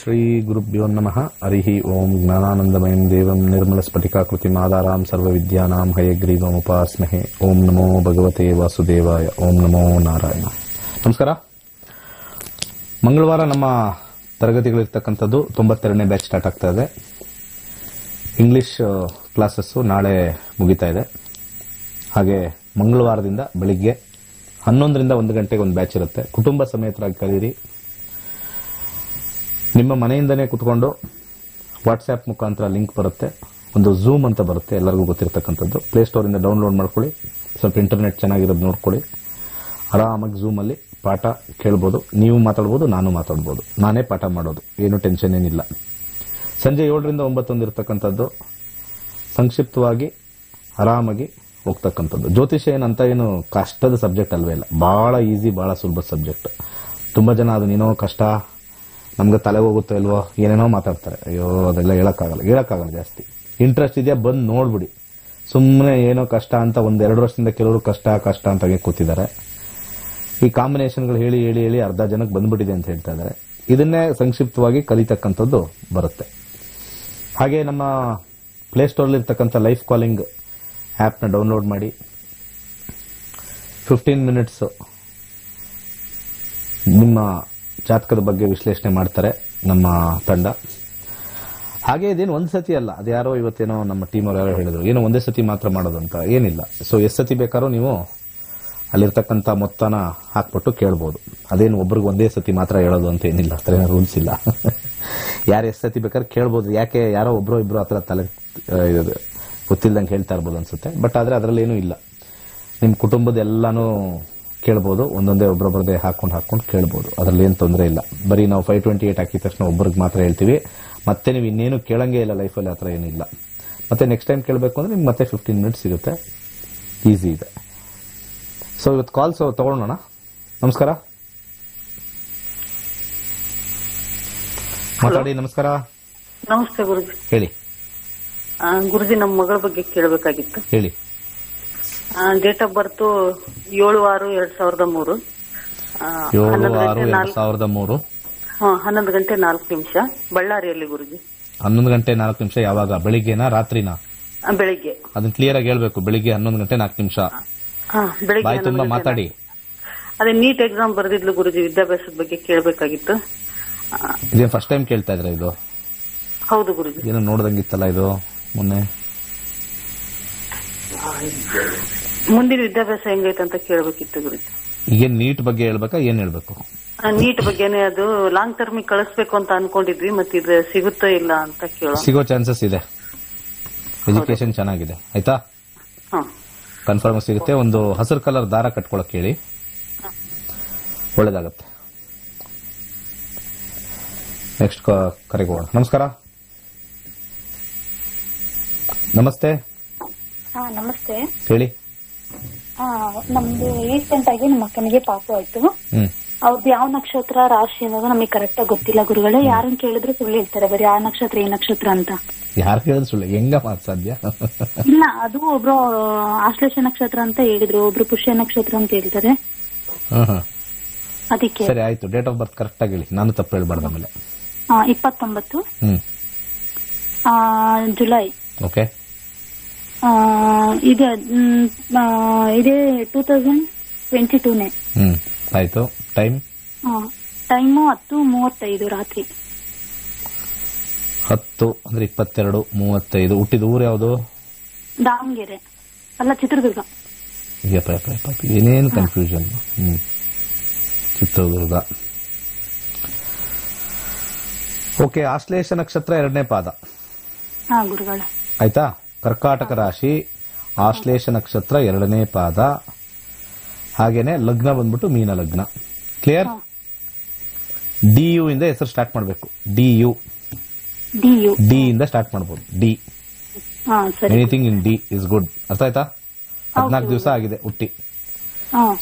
श्री गुरुभ्यो नमः। हरिः ओम। ज्ञानानंदमयं देवं निर्मलस्फटिकाकृतिमाधारां सर्वविद्यानां हयग्रीवम् उपास्महे। ओम नमो भगवते वासुदेवाय। ओम नमो नारायण। नमस्कार। ಮಂಗಳವಾರ ನಮ್ಮ ತರಗತಿಗಳಿರತಕ್ಕಂತದ್ದು 92ನೇ ಬ್ಯಾಚ್ ಸ್ಟಾರ್ಟ್ ಆಗ್ತಾ ಇದೆ. ಇಂಗ್ಲಿಷ್ ಕ್ಲಾಸಸ್ ನಾಳೆ ಮುಗಿತಾ ಇದೆ. ಹಾಗೆ ಮಂಗಳವಾರದಿಂದ ಬೆಳಿಗ್ಗೆ 11ರಿಂದ 1 ಗಂಟೆಗೆ ಒಂದು ಬ್ಯಾಚ್ ಇರುತ್ತೆ. ಕುಟುಂಬ ಸಮೇತರಾಗಿ ಕಲಿಯಿರಿ. ನಿಮ್ಮ ಮನೆಯಿಂದನೇ ಕುತ್ಕೊಂಡು ವಾಟ್ಸ್ಆ್ಯಪ್ ಮುಖಾಂತರ ಲಿಂಕ್ ಬರುತ್ತೆ, ಒಂದು ಝೂಮ್ ಅಂತ ಬರುತ್ತೆ, ಎಲ್ಲರಿಗೂ ಗೊತ್ತಿರ್ತಕ್ಕಂಥದ್ದು. ಪ್ಲೇಸ್ಟೋರಿಂದ ಡೌನ್ಲೋಡ್ ಮಾಡ್ಕೊಳ್ಳಿ, ಸ್ವಲ್ಪ ಇಂಟರ್ನೆಟ್ ಚೆನ್ನಾಗಿರೋದು ನೋಡ್ಕೊಳ್ಳಿ. ಆರಾಮಾಗಿ ಝೂಮಲ್ಲಿ ಪಾಠ ಕೇಳ್ಬೋದು, ನೀವು ಮಾತಾಡ್ಬೋದು, ನಾನು ಮಾತಾಡ್ಬೋದು, ನಾನೇ ಪಾಠ ಮಾಡೋದು, ಏನು ಟೆನ್ಷನ್ ಏನಿಲ್ಲ. ಸಂಜೆ 7ರಿಂದ 9 ಇರ್ತಕ್ಕಂಥದ್ದು ಸಂಕ್ಷಿಪ್ತವಾಗಿ ಆರಾಮಾಗಿ ಹೋಗ್ತಕ್ಕಂಥದ್ದು. ಜ್ಯೋತಿಷ್ಯ ಏನಂತ ಏನು ಕಷ್ಟದ ಸಬ್ಜೆಕ್ಟ್ ಅಲ್ವೇ ಇಲ್ಲ, ಭಾಳ ಈಸಿ, ಭಾಳ ಸುಲಭ ಸಬ್ಜೆಕ್ಟ್. ತುಂಬ ಜನ ಅದು ಏನೋ ಕಷ್ಟ, ನಮ್ಗೆ ತಲೆ ಹೋಗುತ್ತೋ ಇಲ್ವೋ ಏನೇನೋ ಮಾತಾಡ್ತಾರೆ. ಅಯ್ಯೋ ಅದೆಲ್ಲ ಹೇಳೋಕ್ಕಾಗಲ್ಲ. ಜಾಸ್ತಿ ಇಂಟ್ರೆಸ್ಟ್ ಇದೆಯಾ ಬಂದು ನೋಡ್ಬಿಡಿ. ಸುಮ್ಮನೆ ಏನೋ ಕಷ್ಟ ಅಂತ 1-2 ವರ್ಷದಿಂದ ಕೆಲವರು ಕಷ್ಟ ಕಷ್ಟ ಅಂತ ಕೂತಿದ್ದಾರೆ. ಈ ಕಾಂಬಿನೇಷನ್ಗಳು ಹೇಳಿ ಹೇಳಿ ಹೇಳಿ ಅರ್ಧ ಜನಕ್ಕೆ ಬಂದ್ಬಿಟ್ಟಿದೆ ಅಂತ ಹೇಳ್ತಾ ಇದ್ದಾರೆ. ಇದನ್ನೇ ಸಂಕ್ಷಿಪ್ತವಾಗಿ ಕಲಿತಕ್ಕಂಥದ್ದು ಬರುತ್ತೆ. ಹಾಗೆ ನಮ್ಮ ಪ್ಲೇಸ್ಟೋರ್ಲಿರ್ತಕ್ಕಂಥ ಲೈಫ್ ಕಾಲಿಂಗ್ ಆ್ಯಪ್ನ ಡೌನ್ಲೋಡ್ ಮಾಡಿ 15 minutes ನಿಮ್ಮ ಜಾತಕದ ಬಗ್ಗೆ ವಿಶ್ಲೇಷಣೆ ಮಾಡ್ತಾರೆ ನಮ್ಮ ತಂಡ. ಹಾಗೆ ಇದೇನು ಒಂದು ಸತಿ ಅಲ್ಲ, ಅದ್ಯಾರೋ ಇವತ್ತೇನೋ ನಮ್ಮ ಟೀಮ್ ಅವ್ರು ಯಾರೋ ಹೇಳಿದ್ರು ಏನೋ ಒಂದೇ ಸತಿ ಮಾತ್ರ ಮಾಡೋದು ಅಂತ, ಏನಿಲ್ಲ. ಸೊ ಎಷ್ಟು ಸತಿ ಬೇಕಾದ್ರೂ ನೀವು ಅಲ್ಲಿರ್ತಕ್ಕಂಥ ಮೊತ್ತನ ಹಾಕ್ಬಿಟ್ಟು ಕೇಳ್ಬೋದು. ಅದೇನು ಒಬ್ರಿಗೆ ಒಂದೇ ಸತಿ ಮಾತ್ರ ಹೇಳೋದು ಅಂತ ಏನಿಲ್ಲ, ಆ ಥರ ಏನೋ ರೂಲ್ಸ್ ಇಲ್ಲ. ಯಾರು ಎಷ್ಟು ಸತಿ ಬೇಕಾದ್ರೆ ಕೇಳ್ಬೋದು. ಯಾಕೆ ಯಾರೋ ಒಬ್ಬರೋ ಇಬ್ಬರು ಆ ಥರ ತಲೆ ಗೊತ್ತಿಲ್ಲದಂಗೆ ಹೇಳ್ತಾ ಇರ್ಬೋದು ಅನಿಸುತ್ತೆ. ಬಟ್ ಆದರೆ ಅದರಲ್ಲೇನೂ ಇಲ್ಲ. ನಿಮ್ಮ ಕುಟುಂಬದ ಎಲ್ಲನೂ ಕೇಳ್ಬೋದು, ಒಂದೊಂದೇ ಒಬ್ಬರೊಬ್ಬರದೇ ಹಾಕ್ಕೊಂಡು ಕೇಳ್ಬೋದು. ಅದರಲ್ಲಿ ಏನು ತೊಂದರೆ ಇಲ್ಲ. ಬರೀ ನಾವು 528 ಹಾಕಿದ ತಕ್ಷಣ ಒಬ್ಬರಿಗೆ ಮಾತ್ರ ಹೇಳ್ತೀವಿ, ಮತ್ತೆ ನೀವು ಇನ್ನೇನು ಕೇಳಂಗೇ ಇಲ್ಲ ಲೈಫಲ್ಲಿ, ಆ ಥರ ಏನಿಲ್ಲ. ಮತ್ತೆ ನೆಕ್ಸ್ಟ್ ಟೈಮ್ ಕೇಳಬೇಕು ಅಂದರೆ ನಿಮ್ಗೆ ಮತ್ತೆ 15 minutes ಸಿಗುತ್ತೆ, ಈಸಿ ಇದೆ. ಸೊ ಇವತ್ತು ಕಾಲ್ಸ್ ತೊಗೊಳ್ಳೋಣ. ನಮಸ್ಕಾರ, ಮಾತಾಡಿ. ನಮಸ್ಕಾರ. ನಮಸ್ತೆ ಗುರುಜಿ. ಹೇಳಿ ಗುರುಜಿ, ನಮ್ಮ ಮಗಳ ಬಗ್ಗೆ ಕೇಳಬೇಕಾಗಿತ್ತು. ಹೇಳಿ. ಡೇಟ್ ಆಫ್ ಬರ್ತ್ 7/6/2003, 7/6/2003, 11:04, ಬಳ್ಳಾರಿಯಲ್ಲಿ ಗುರುಜಿ. 11:04 ಯಾವಾಗ? ಬೆಳಿಗ್ಗೆನಾ ರಾತ್ರಿನಾ? ಬೆಳಿಗ್ಗೆ. ಅದನ್ನ ಕ್ಲಿಯರ್ ಆಗಿ ಹೇಳ್ಬೇಕು. ಬೆಳಿಗ್ಗೆ 11:04. ಬಾಯಿ ತುಂಬಾ ಮಾತಾಡಿ. ಅದೇ ನೀಟ್ ಎಕ್ಸಾಮ್ ಬರ್ದಿದ್ಲು ಗುರುಜಿ, ವಿದ್ಯಾಭ್ಯಾಸದ ಬಗ್ಗೆ ಕೇಳಬೇಕಾಗಿತ್ತು. ಇದೇನು ಫಸ್ಟ್ ಟೈಮ್ ಕೇಳ್ತಾ ಇದ್ರೆ ಇದು? ಹೌದು ಗುರುಜಿ. ಏನೋ ನೋಡ್ದಂಗಿತ್ತಲ್ಲ ಇದು ಮೊನ್ನೆ. ಮುಂದಿನ ವಿದ್ಯಾಭ್ಯಾಸ ಹೆಂಗೈತೆ ಅಂತ ಕೇಳಬೇಕಿತ್ತು ಗುರುಜಿ. ಈಗೇನು ನೀಟ್ ಬಗ್ಗೆ ಹೇಳ್ಬೇಕಾ, ಏನ್ ಹೇಳ್ಬೇಕು? ನೀಟ್ ಬಗ್ಗೆನೇ. ಅದು ಲಾಂಗ್ ಟರ್ಮ್ ಕಳಿಸ್ಬೇಕು ಅಂತ ಅನ್ಕೊಂಡಿದ್ವಿ, ಮತ್ತೆ ಇದು ಸಿಗುತ್ತೋ ಇಲ್ಲ ಅಂತ ಕೇಳೋಣ. ಸಿಗೋ ಚಾನ್ಸಸ್ ಇದೆ. ಎಜುಕೇಶನ್ ಚೆನ್ನಾಗಿದೆ, ಆಯ್ತಾ? ಕನ್ಫರ್ಮ್ ಸಿಗುತ್ತೆ. ಒಂದು ಹಸಿರು ಕಲರ್ ದಾರ ಕಟ್ಕೊಳಕ್ ಹೇಳಿ, ಒಳ್ಳೇದಾಗತ್ತೆ. ನೆಕ್ಸ್ಟ್ ಕರೆಗೆ ಹೋಗೋಣ. ನಮಸ್ಕಾರ. ನಮಸ್ತೆ. ನಮಸ್ತೆ. ಹೇಳಿ. ನಮ್ದು ರೀಸೆಂಟ್ ಆಗಿ ನಮ್ಮ ಅಕ್ಕನಿಗೆ ಪಾಪ ಆಯ್ತು. ಅವ್ರದ್ದು ಯಾವ ನಕ್ಷತ್ರ ರಾಶಿ ಅನ್ನೋದು ನಮಗೆ ಕರೆಕ್ಟ್ ಆಗಿ ಗೊತ್ತಿಲ್ಲ ಗುರುಗಳೇ. ಯಾರನ್ನ ಕೇಳಿದ್ರೆ ಸುಳ್ಳು ಹೇಳ್ತಾರೆ, ಬರೀ ಆ ನಕ್ಷತ್ರ ಈ ನಕ್ಷತ್ರ ಅಂತ. ಯಾರು ಕೇಳಿದ್ರು ಸುಳ್ಳು? ಹೆಂಗ ಸಾಧ್ಯ? ಇಲ್ಲ, ಅದು ಒಬ್ರು ಆಶ್ಲೇಷ ನಕ್ಷತ್ರ ಅಂತ ಹೇಳಿದ್ರು, ಒಬ್ರು ಪುಷ್ಯ ನಕ್ಷತ್ರ ಅಂತ ಹೇಳ್ತಾರೆ. ಅದಕ್ಕೆ ಸರಿ ಆಯ್ತು. ಡೇಟ್ ಆಫ್ ಬರ್ತ್ ಕರೆಕ್ಟ್ ಆಗಿ ಹೇಳಿ, ನಾನು ತಪ್ಪು ಹೇಳ್ಬಾರ್ದು. ಆಮೇಲೆ 29 ಜುಲೈ. ಓಕೆ. ಇದೇ 2022ನೇ. ಆಯ್ತು. ಟೈಮು 10:35 ರಾತ್ರಿ. 10 ಅಂದ್ರೆ 22:35. ಹುಟ್ಟಿದ ಊರು ಯಾವುದು? ದಾವಣಗೆರೆ ಅಲ್ಲ, ಚಿತ್ರದುರ್ಗ. ಏನೇನು ಕನ್ಫ್ಯೂಷನ್. ಚಿತ್ರದುರ್ಗ. ಓಕೆ. ಆಶ್ಲೇಷ ನಕ್ಷತ್ರ 2ನೇ ಪಾದ. ಗುರುಗಳ ಆಯ್ತಾ? ಕರ್ಕಾಟಕ ರಾಶಿ, ಆಶ್ಲೇಷ ನಕ್ಷತ್ರ 2ನೇ ಪಾದ. ಹಾಗೇನೆ ಲಗ್ನ ಬಂದ್ಬಿಟ್ಟು ಮೀನ ಲಗ್ನ. ಕ್ಲಿಯರ್? ಡಿ ಯು ಇಂದ ಹೆಸರು ಸ್ಟಾರ್ಟ್ ಮಾಡಬೇಕು. ಡಿ ಇಂದ ಸ್ಟಾರ್ಟ್ ಮಾಡಬಹುದು. D, anything in D is good. ಅರ್ಥ ಆಯ್ತಾ? 14 ದಿವಸ ಆಗಿದೆ ಹುಟ್ಟಿ.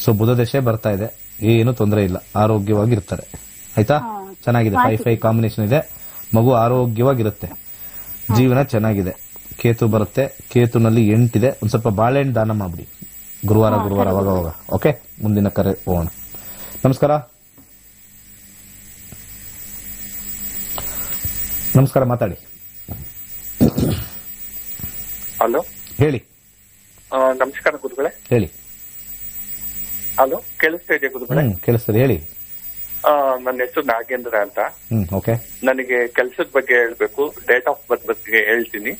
ಸೊ ಬುಧ ದಶೆ ಬರ್ತಾ ಇದೆ, ಏನು ತೊಂದರೆ ಇಲ್ಲ, ಆರೋಗ್ಯವಾಗಿರ್ತಾರೆ. ಆಯ್ತಾ? ಚೆನ್ನಾಗಿದೆ. 5-5 ಕಾಂಬಿನೇಷನ್ ಇದೆ. ಮಗು ಆರೋಗ್ಯವಾಗಿರುತ್ತೆ, ಜೀವನ ಚೆನ್ನಾಗಿದೆ. ಕೇತು ಬರುತ್ತೆ, ಕೇತುನಲ್ಲಿ 8 ಇದೆ. ಒಂದ್ ಸ್ವಲ್ಪ ಬಾಳೆಹಣ್ಣು ದಾನ ಮಾಡ್ಬಿಡಿ ಗುರುವಾರ ಅವಾಗ. ಓಕೆ, ಮುಂದಿನ ಕರೆ ಹೋಗೋಣ. ನಮಸ್ಕಾರ. ನಮಸ್ಕಾರ, ಮಾತಾಡಿ. ಹಲೋ, ಹೇಳಿ. ನಮಸ್ಕಾರ ಗುರುಗಳೇ, ಹೇಳಿ. ಹಲೋ, ಕೇಳಿಸ್ತಾ ಇದೆಯಾ ಗುರುಗಳೇ? ಕೇಳಿಸ್ತದೆ, ಹೇಳಿ. ನನ್ನ ಹೆಸರು ನಾಗೇಂದ್ರ ಅಂತ. ಓಕೆ, ನನಗೆ ಕೆಲಸದ ಬಗ್ಗೆ ಹೇಳ್ಬೇಕು. ಡೇಟ್ ಆಫ್ ಬರ್ತ್ ಬಗ್ಗೆ ಹೇಳ್ತೀನಿ.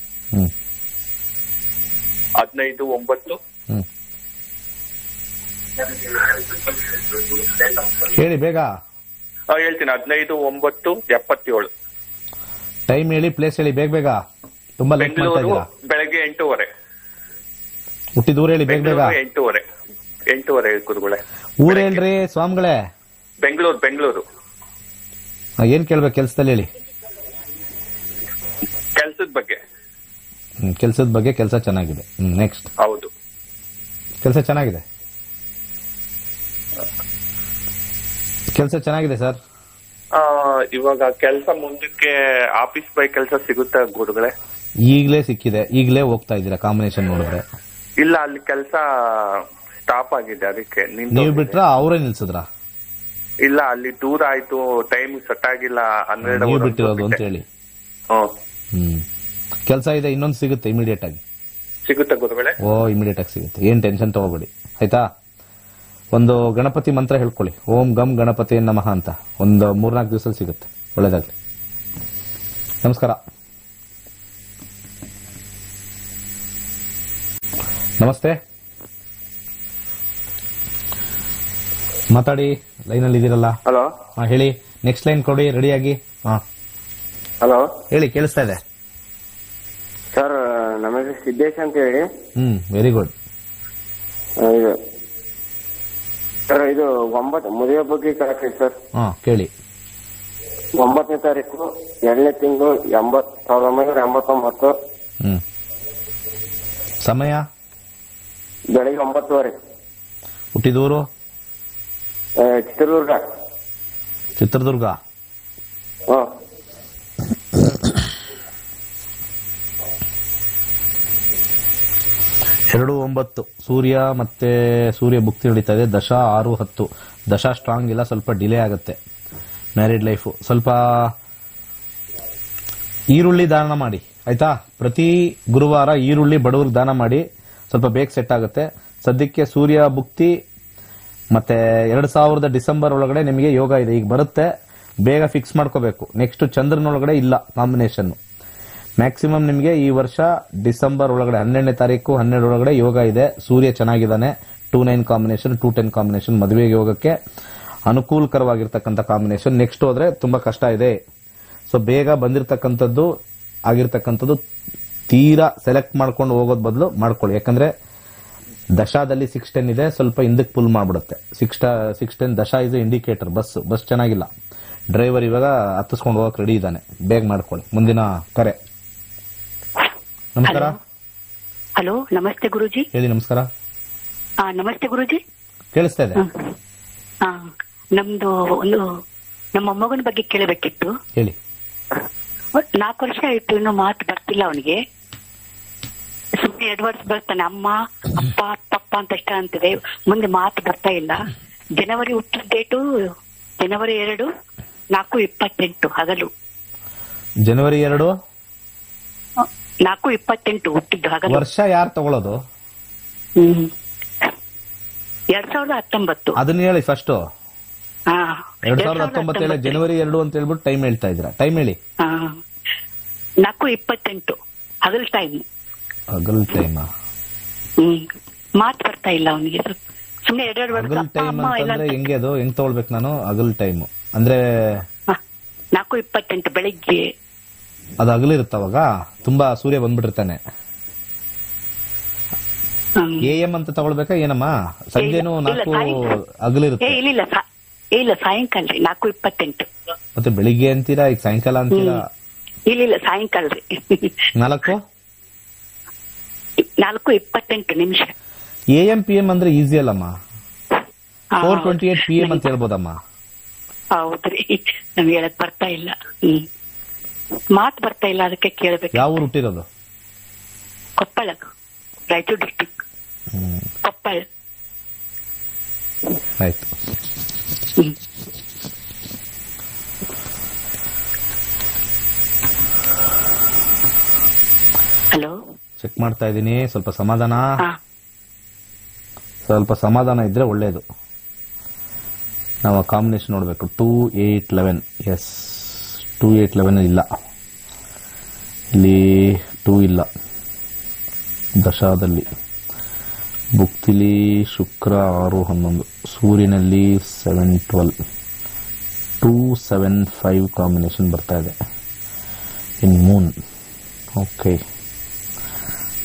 15/9. ಹೇಳಿ ಬೇಗ. ಹೇಳ್ತೀನಿ, 15/9/77. ಟೈಮ್ ಹೇಳಿ, ಪ್ಲೇಸ್ ಹೇಳಿ ಬೇಗ ಬೇಗ. ತುಂಬಾ ಲೇಟ್ ಮಾಡ್ತಾ ಇದ್ದೀರಾ. ಬೆಳಗ್ಗೆ 8:30. ಹುಟ್ಟಿದ ಊರು ಹೇಳಿ ಬೇಗ ಬೇಗ. 8:30 ಕುರುಗಳೇ. ಊರು ಹೇಳ್ರಿ ಸ್ವಾಮಿಗಳೇ. ಬೆಂಗಳೂರು. ಬೆಂಗಳೂರು. ಏನ್ ಕೇಳ್ಬೇಕು ಕೆಲಸದಲ್ಲಿ ಹೇಳಿ. ಕೆಲಸದ ಬಗ್ಗೆ. ಕೆಲಸದ ಬಗ್ಗೆ. ಕೆಲಸ ಚೆನ್ನಾಗಿದೆ. ನೆಕ್ಸ್ಟ್. ಹೌದು, ಕೆಲಸ ಚೆನ್ನಾಗಿದೆ. ಕೆಲಸ ಚೆನ್ನಾಗಿದೆ ಸರ್. ಇವಾಗ ಕೆಲಸ ಮುಂದಕ್ಕೆ ಆಫೀಸ್ ಬೈ ಕೆಲಸ ಸಿಗುತ್ತಾ ಗುರುಗಳೇ? ಈಗಲೇ ಸಿಕ್ಕಿದೆ, ಈಗಲೇ ಹೋಗ್ತಾ ಇದ್ದೀರಾ. ಕಾಂಬಿನೇಷನ್ ನೋಡಿದ್ರೆ ಇಲ್ಲ, ಅಲ್ಲಿ ಕೆಲಸ ಸ್ಟಾಪ್ ಆಗಿದೆ. ಅದಕ್ಕೆ ನೀವು ಬಿಟ್ರ ಅವರೇ ನಿಲ್ಸಿದ್ರ? ಇಲ್ಲ, ಅಲ್ಲಿ ದೂರ ಆಯ್ತು, ಟೈಮ್ ಸೆಟ್ ಆಗಿಲ್ಲ, 12 ಬಿಟ್ಟಿರೋದು ಅಂತ ಹೇಳಿ. ಕೆಲಸ ಇದೆ, ಇನ್ನೊಂದು ಸಿಗುತ್ತೆ. ಇಮಿಡಿಯೇಟ್ ಆಗಿ ಸಿಗುತ್ತೆ ಗುರುಗಳೇ? ಓ, ಇಮಿಡಿಯೇಟ್ ಆಗಿ ಸಿಗುತ್ತೆ. ಏನ್ ಟೆನ್ಷನ್ ತಗೋಬೇಡಿ ಆಯ್ತಾ. ಒಂದು ಗಣಪತಿ ಮಂತ್ರ ಹೇಳ್ಕೊಳ್ಳಿ, ಓಂ ಗಂ ಗಣಪತಿ ನಮಃ ಅಂತ. ಒಂದು 3-4 ದಿವಸದಲ್ಲಿ ಸಿಗುತ್ತೆ. ಒಳ್ಳೇದಾಗ್ಲಿ. ನಮಸ್ಕಾರ. ನಮಸ್ತೆ, ಮಾತಾಡಿ. ಲೈನಲ್ಲಿ ಇದೀರಲ್ಲ? ಹಲೋ, ಹೇಳಿ. ನೆಕ್ಸ್ಟ್ ಲೈನ್ ಕೊಡಿ, ರೆಡಿಯಾಗಿ. ಹಲೋ, ಹೇಳಿ. ಕೇಳಿಸ್ತಾ ಇದೆ ಸರ್. ನಮಗೆ ಸಿದ್ದೇಶ್ ಅಂತ ಹೇಳಿ. Very good. ಸರ್, ಇದು 9 ಮದುವೆ ಬಗ್ಗೆ ಕರೆಕ್ಟ್ ಸರ್? ಕೇಳಿ. 9ನೇ ತಾರೀಕು 2ನೇ ತಿಂಗಳು 1989. ಸಮಯ ಬೆಳಿಗ್ಗೆ 9:30. ಹುಟ್ಟಿದೂರು? ಚಿತ್ರದುರ್ಗ. ಚಿತ್ರದುರ್ಗ. /9. ಸೂರ್ಯ ಮತ್ತೆ ಸೂರ್ಯ ಭುಕ್ತಿ ನಡೀತಾ ಇದೆ. 6:10. ದಶ ಸ್ಟ್ರಾಂಗ್ ಇಲ್ಲ, ಸ್ವಲ್ಪ ಡಿಲೇ ಆಗುತ್ತೆ. ಮ್ಯಾರಿಡ್ ಲೈಫು ಸ್ವಲ್ಪ ಈರುಳ್ಳಿ ದಾನ ಮಾಡಿ ಆಯ್ತಾ. ಪ್ರತಿ ಗುರುವಾರ ಈರುಳ್ಳಿ ಬಡವ್ರಿಗೆ ದಾನ ಮಾಡಿ, ಸ್ವಲ್ಪ ಬೇಗ ಸೆಟ್ ಆಗುತ್ತೆ. ಸದ್ಯಕ್ಕೆ ಸೂರ್ಯ ಭುಕ್ತಿ ಮತ್ತೆ 2000 ಡಿಸೆಂಬರ್ ಒಳಗಡೆ ನಿಮಗೆ ಯೋಗ ಇದೆ, ಈಗ ಬರುತ್ತೆ. ಬೇಗ ಫಿಕ್ಸ್ ಮಾಡ್ಕೋಬೇಕು. ನೆಕ್ಸ್ಟ್ ಚಂದ್ರನೊಳಗಡೆ ಇಲ್ಲ ಕಾಂಬಿನೇಷನ್ನು. ಮ್ಯಾಕ್ಸಿಮಮ್ ನಿಮಗೆ ಈ ವರ್ಷ ಡಿಸೆಂಬರ್ ಒಳಗಡೆ 12ನೇ ತಾರೀಕು 12 ಒಳಗಡೆ ಯೋಗ ಇದೆ. ಸೂರ್ಯ ಚೆನ್ನಾಗಿದ್ದಾನೆ. 29 ಕಾಂಬಿನೇಷನ್ 10 ಕಾಂಬಿನೇಷನ್ ಮದುವೆ ಯೋಗಕ್ಕೆ ಅನುಕೂಲಕರವಾಗಿರ್ತಕ್ಕಂಥ ಕಾಂಬಿನೇಷನ್. ನೆಕ್ಸ್ಟ್ ಹೋದ್ರೆ ತುಂಬಾ ಕಷ್ಟ ಇದೆ. ಸೊ ಬೇಗ ಬಂದಿರತಕ್ಕಂಥದ್ದು ಆಗಿರ್ತಕ್ಕಂಥದ್ದು ತೀರಾ ಸೆಲೆಕ್ಟ್ ಮಾಡ್ಕೊಂಡು ಹೋಗೋದ್ ಬದಲು ಮಾಡ್ಕೊಳ್ಳಿ. ಯಾಕಂದ್ರೆ ದಶಾದಲ್ಲಿ 6-10 ಇದೆ, ಸ್ವಲ್ಪ ಹಿಂದಕ್ಕೆ ಪುಲ್ ಮಾಡ್ಬಿಡುತ್ತೆ. 6-10 ದಶಾ ಇದು ಇಂಡಿಕೇಟರ್. ಬಸ್ ಚೆನ್ನಾಗಿಲ್ಲ. ಡ್ರೈವರ್ ಇವಾಗ ಹತ್ತಿಸ್ಕೊಂಡು ಹೋಗಕ್ ರೆಡಿ ಇದ್ದಾನೆ. ಬೇಗ ಮಾಡ್ಕೊಳ್ಳಿ. ಮುಂದಿನ ಕರೆ. ನಮಸ್ಕಾರ. ಹಲೋ, ನಮಸ್ತೆ ಗುರುಜಿ. ಹೇಳಿ. ನಮಸ್ಕಾರ. ನಮಸ್ತೆ ಗುರುಜಿ, ಕೇಳಿಸ್ತಾ ಇದೆ? ನಮ್ದು ಒಂದು ನಮ್ಮ ಮೊಮ್ಮಗನ ಬಗ್ಗೆ ಕೇಳಬೇಕಿತ್ತು. ಹೇಳಿ. 4 ವರ್ಷ ಆಯ್ತು, ಇನ್ನು ಮಾತು ಬರ್ತಿಲ್ಲ ಅವನಿಗೆ. ಸುಮ್ಮನೆ 2 ವರ್ಷ ಬರ್ತಾನೆ. ಅಮ್ಮ ಅಪ್ಪ ಅಪ್ಪ ಅಂತ ಇಷ್ಟ ಅಂತಿದೆ. ಮುಂದೆ ಮಾತು ಬರ್ತಾ ಇಲ್ಲ. ಜನವರಿ ಹುಟ್ಟಿದ ಡೇಟು ಜನವರಿ 2, 4:28 ಹಗಲು. ಜನವರಿ 2 4:28 ಹುಟ್ಟಿದ್ದು ಹಗಲು. ವರ್ಷ ಯಾರು ತಗೊಳ್ಳೋದು? 2019. ಅದನ್ನ ಹೇಳಿ ಫಸ್ಟ್. 2019 ಜನವರಿ 2 ಅಂತ ಹೇಳ್ಬಿಟ್ಟು ಟೈಮ್ ಹೇಳ್ತಾ ಇದ್ರ. ಟೈಮ್ ಹೇಳಿ. 4:28 ಹಗಲ್ ಟೈಮ್. ಹಗಲ್ ಟೈಮ್. ಮಾತು ಬರ್ತಾ ಇಲ್ಲ ಅವನಿಗೆ. ಸುಮ್ಮನೆ 2 ವರ್ಷ. ಹಗಲ್ ಟೈಮ್ ಅಂತಂದ್ರೆ ಹೆಂಗೆ ಅದು? ಹೆಂಗ್ ತಗೊಳ್ಬೇಕು ನಾನು? ಹಗಲ್ ಟೈಮ್ ಅಂದ್ರೆ 4:28 ಬೆಳಿಗ್ಗೆ. ಅದು ಹಗಲಿರುತ್ತವಾಗ ತುಂಬಾ ಸೂರ್ಯ ಬಂದ್ಬಿಟ್ಟಿರ್ತಾನೆ. AM ಅಂತ ತಗೊಳ್ಬೇಕಾ ಏನಮ್ಮ? ಸಂಜೆನೂ 4 ಹಗಲಿರುತ್ತೆ. ಇಲ್ಲ, ಸಾಯಂಕಾಲ ರೀ. 4:28 ಮತ್ತೆ ಬೆಳಿಗ್ಗೆ ಅಂತೀರಾ, ಈಗ ಸಾಯಂಕಾಲ ಅಂತೀರಾ? ಇಲ್ಲ, ಸಾಯಂಕಾಲ ರೀ. 4:28 AM PM ಅಂದ್ರೆ ಈಸಿ ಅಲ್ಲಮ್ಮ. 4:28 PM ಅಂತ ಹೇಳ್ಬೋದಮ್ಮ. ಹೌದ್ರಿ, ನಮ್ಗೆ ಹೇಳಕ್ ಬರ್ತಾ ಇಲ್ಲ. ಮಾತು ಬರ್ತಾ ಇಲ್ಲ, ಅದಕ್ಕೆ ಕೇಳಬೇಕು. ಯಾವ ಊರು ಹುಟ್ಟಿರೋದು? ಕೊಪ್ಪಳ, ರಾಯಚೂರು ಡಿಸ್ಟಿಕ್, ಕೊಪ್ಪಳ. ಆಯ್ತು. ಚೆಕ್ ಮಾಡ್ತಾ ಇದೀನಿ. ಸ್ವಲ್ಪ ಸಮಾಧಾನ ಇದ್ರೆ ಒಳ್ಳೇದು. ನಾವು ಕಾಂಬಿನೇಷನ್ ನೋಡಬೇಕು. 2 8 11. ಎಸ್ 2 8 11 ಇಲ್ಲ, ಇಲ್ಲಿ 2 ಇಲ್ಲ ದಶಾದಲ್ಲಿ. ಭುಕ್ತಿಲಿ ಶುಕ್ರ 6 11, ಸೂರ್ಯನಲ್ಲಿ 7 12, 2 7 5 ಕಾಂಬಿನೇಷನ್ ಬರ್ತಾ ಇದೆ in moon. Okay,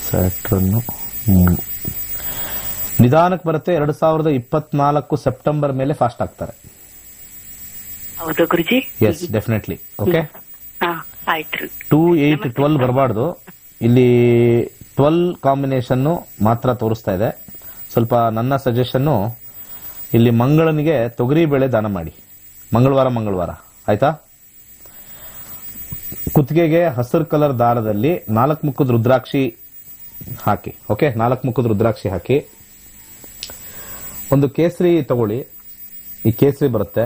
Saturn moon ನಿಧಾನಕ್ಕೆ ಬರುತ್ತೆ. 2024 ಸೆಪ್ಟೆಂಬರ್ ಮೇಲೆ ಫಾಸ್ಟ್ ಆಗ್ತಾರೆ. ಹೌದು ಗುರುಜಿ. Yes definitely. ಓಕೆ, 2 8 12 ಬರಬಾರ್ದು. ಇಲ್ಲಿ 12 ಕಾಂಬಿನೇಷನ್ ಮಾತ್ರ ತೋರಿಸ್ತಾ ಇದೆ. ಸ್ವಲ್ಪ ನನ್ನ ಸಜೆಷನ್ನು, ಇಲ್ಲಿ ಮಂಗಳನಿಗೆ ತೊಗರಿ ಬೇಳೆ ದಾನ ಮಾಡಿ ಮಂಗಳವಾರ. ಆಯ್ತಾ? ಕುತ್ತಿಗೆಗೆ ಹಸಿರು ಕಲರ್ ದಾರದಲ್ಲಿ 4 ಮುಖದ ರುದ್ರಾಕ್ಷಿ ಹಾಕಿ. ಓಕೆ, 4 ಮುಖದ ರುದ್ರಾಕ್ಷಿ ಹಾಕಿ. ಒಂದು ಕೇಸರಿ ತಗೊಳ್ಳಿ. ಈ ಕೇಸರಿ ಬರುತ್ತೆ,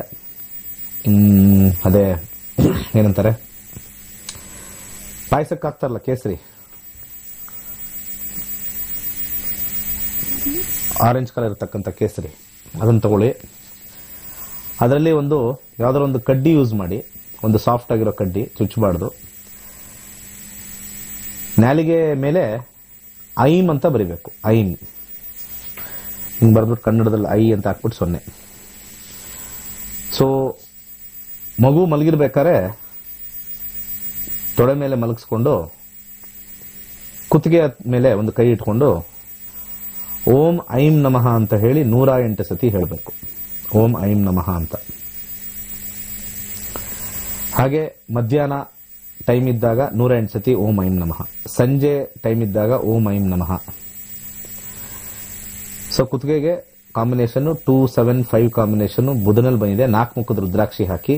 ಅದೇ ಏನಂತಾರೆ ಪಾಯಸಕ್ಕೆ ಹಾಕ್ತಾರಲ್ಲ ಕೇಸರಿ, ಆರೆಂಜ್ ಕಲರ್ ಇರತಕ್ಕಂಥ ಕೇಸರಿ, ಅದನ್ನು ತಗೊಳ್ಳಿ. ಅದರಲ್ಲಿ ಒಂದು ಯಾವುದಾದ್ರು ಒಂದು ಕಡ್ಡಿ ಯೂಸ್ ಮಾಡಿ, ಒಂದು ಸಾಫ್ಟ್ ಆಗಿರೋ ಕಡ್ಡಿ, ಚುಚ್ಚಬಾರ್ದು. ನಾಲಿಗೆ ಮೇಲೆ ಐಮ್ ಅಂತ ಬರಿಬೇಕು. ಐಮ್ ಹಿಂಗೆ ಬರ್ಬಿಟ್ಟು ಕನ್ನಡದಲ್ಲಿ ಐ ಅಂತ ಹಾಕ್ಬಿಟ್ಟು 0. ಸೊ ಮಗು ಮಲಗಿರ್ಬೇಕಾದ್ರೆ ತೊಡೆ ಮೇಲೆ ಮಲಗಿಸ್ಕೊಂಡು ಕುತ್ತಿಗೆ ಮೇಲೆ ಒಂದು ಕೈ ಇಟ್ಕೊಂಡು ಓಂ ಐಂ ನಮಃ ಅಂತ ಹೇಳಿ 108 ಸತಿ ಹೇಳಬೇಕು. ಓಂ ಐಂ ನಮಃ ಅಂತ. ಹಾಗೆ ಮಧ್ಯಾಹ್ನ ಟೈಮ್ ಇದ್ದಾಗ 108 ಸತಿ ಓಂ ಐಂ ನಮಃ. ಸಂಜೆ ಟೈಮ್ ಇದ್ದಾಗ ಓಂ ಐಂ ನಮಃ. ಸೊ ಕುತ್ತಿಗೆಗೆ ಕಾಂಬಿನೇಷನ್ 2 7 5 ಕಾಂಬಿನೇಷನ್ ಬುಧನಲ್ಲಿ ಬಂದಿದೆ. 4 ಮುಖದ ರುದ್ರಾಕ್ಷಿ ಹಾಕಿ.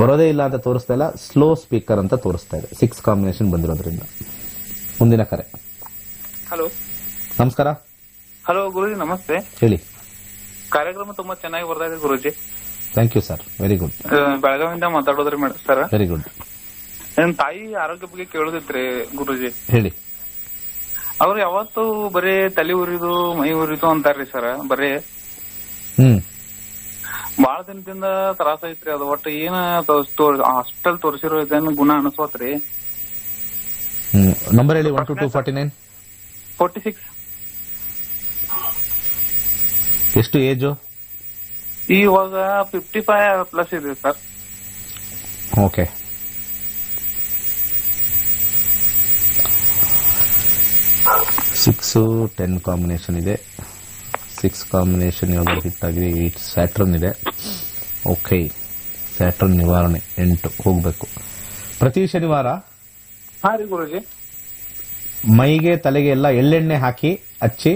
ಬರೋದೇ ಇಲ್ಲ ಅಂತ ತೋರಿಸ್ತಾ ಇಲ್ಲ, ಸ್ಲೋ ಸ್ಪೀಕರ್ ಅಂತ ತೋರಿಸ್ತಾ ಇದೆ 6 ಕಾಂಬಿನೇಷನ್ ಬಂದಿರೋದ್ರಿಂದ. ಮುಂದಿನ ಕರೆ. ಹಲೋ, ನಮಸ್ಕಾರ. ಹಲೋ ಗುರುಜಿ, ನಮಸ್ತೆ. ಹೇಳಿ. ಕಾರ್ಯಕ್ರಮ ತುಂಬಾ ಚೆನ್ನಾಗಿ ಬರ್ತಾ ಇದೆ Guruji. Thank you sir, very good. ಬೆಳಗಾವಿಯಿಂದ ಮಾತಾಡೋದ್ರಿ ಸರ್. Very good. ನನ್ನ ತಾಯಿ ಆರೋಗ್ಯ ಬಗ್ಗೆ ಕೇಳೋದಿತ್ರಿ ಗುರುಜಿ. ಹೇಳಿ. ಅವ್ರು ಯಾವತ್ತು ಬರೀ ತಲೆ ಉರಿದು ಮೈ ಉರಿದು ಅಂತಾರ್ರಿ ಸರ್. ಬರೀ ಬಾಳ ದಿನದಿಂದ ತ್ರಾಸ ಐತ್ರಿ. ಅದು ಒಟ್ಟು ಏನ ಹಾಸ್ಪಿಟಲ್ ತೋರಿಸಿರೋ ಇದನ್ನ ಗುಣ ಅನಿಸ್ವತ್ರಿ. ನಂಬರ್ ಹೇಳಿ. 1 2 2 49 46. ಎಷ್ಟು ಏಜು? ಇವಾಗ 55+ ಇದೆ ಸರ್. ಓಕೆ, ಸಿಕ್ಸ್ 10 ಕಾಂಬಿನೇಷನ್ ಇದೆ. 6 ಕಾಂಬಿನೇಷನ್ ಯಾವ್ದಾದ್ರು ಹಿಟ್ ಆಗಿದೆ. 8 ಸ್ಯಾಟರ್ನ್ ಇದೆ. ಓಕೆ, ಸ್ಯಾಟರ್ನ್ ನಿವಾರಣೆ 8 ಹೋಗಬೇಕು. ಪ್ರತಿ ಶನಿವಾರ ಮೈಗೆ ತಲೆಗೆ ಎಲ್ಲ ಎಳ್ಳೆಣ್ಣೆ ಹಾಕಿ ಹಚ್ಚಿ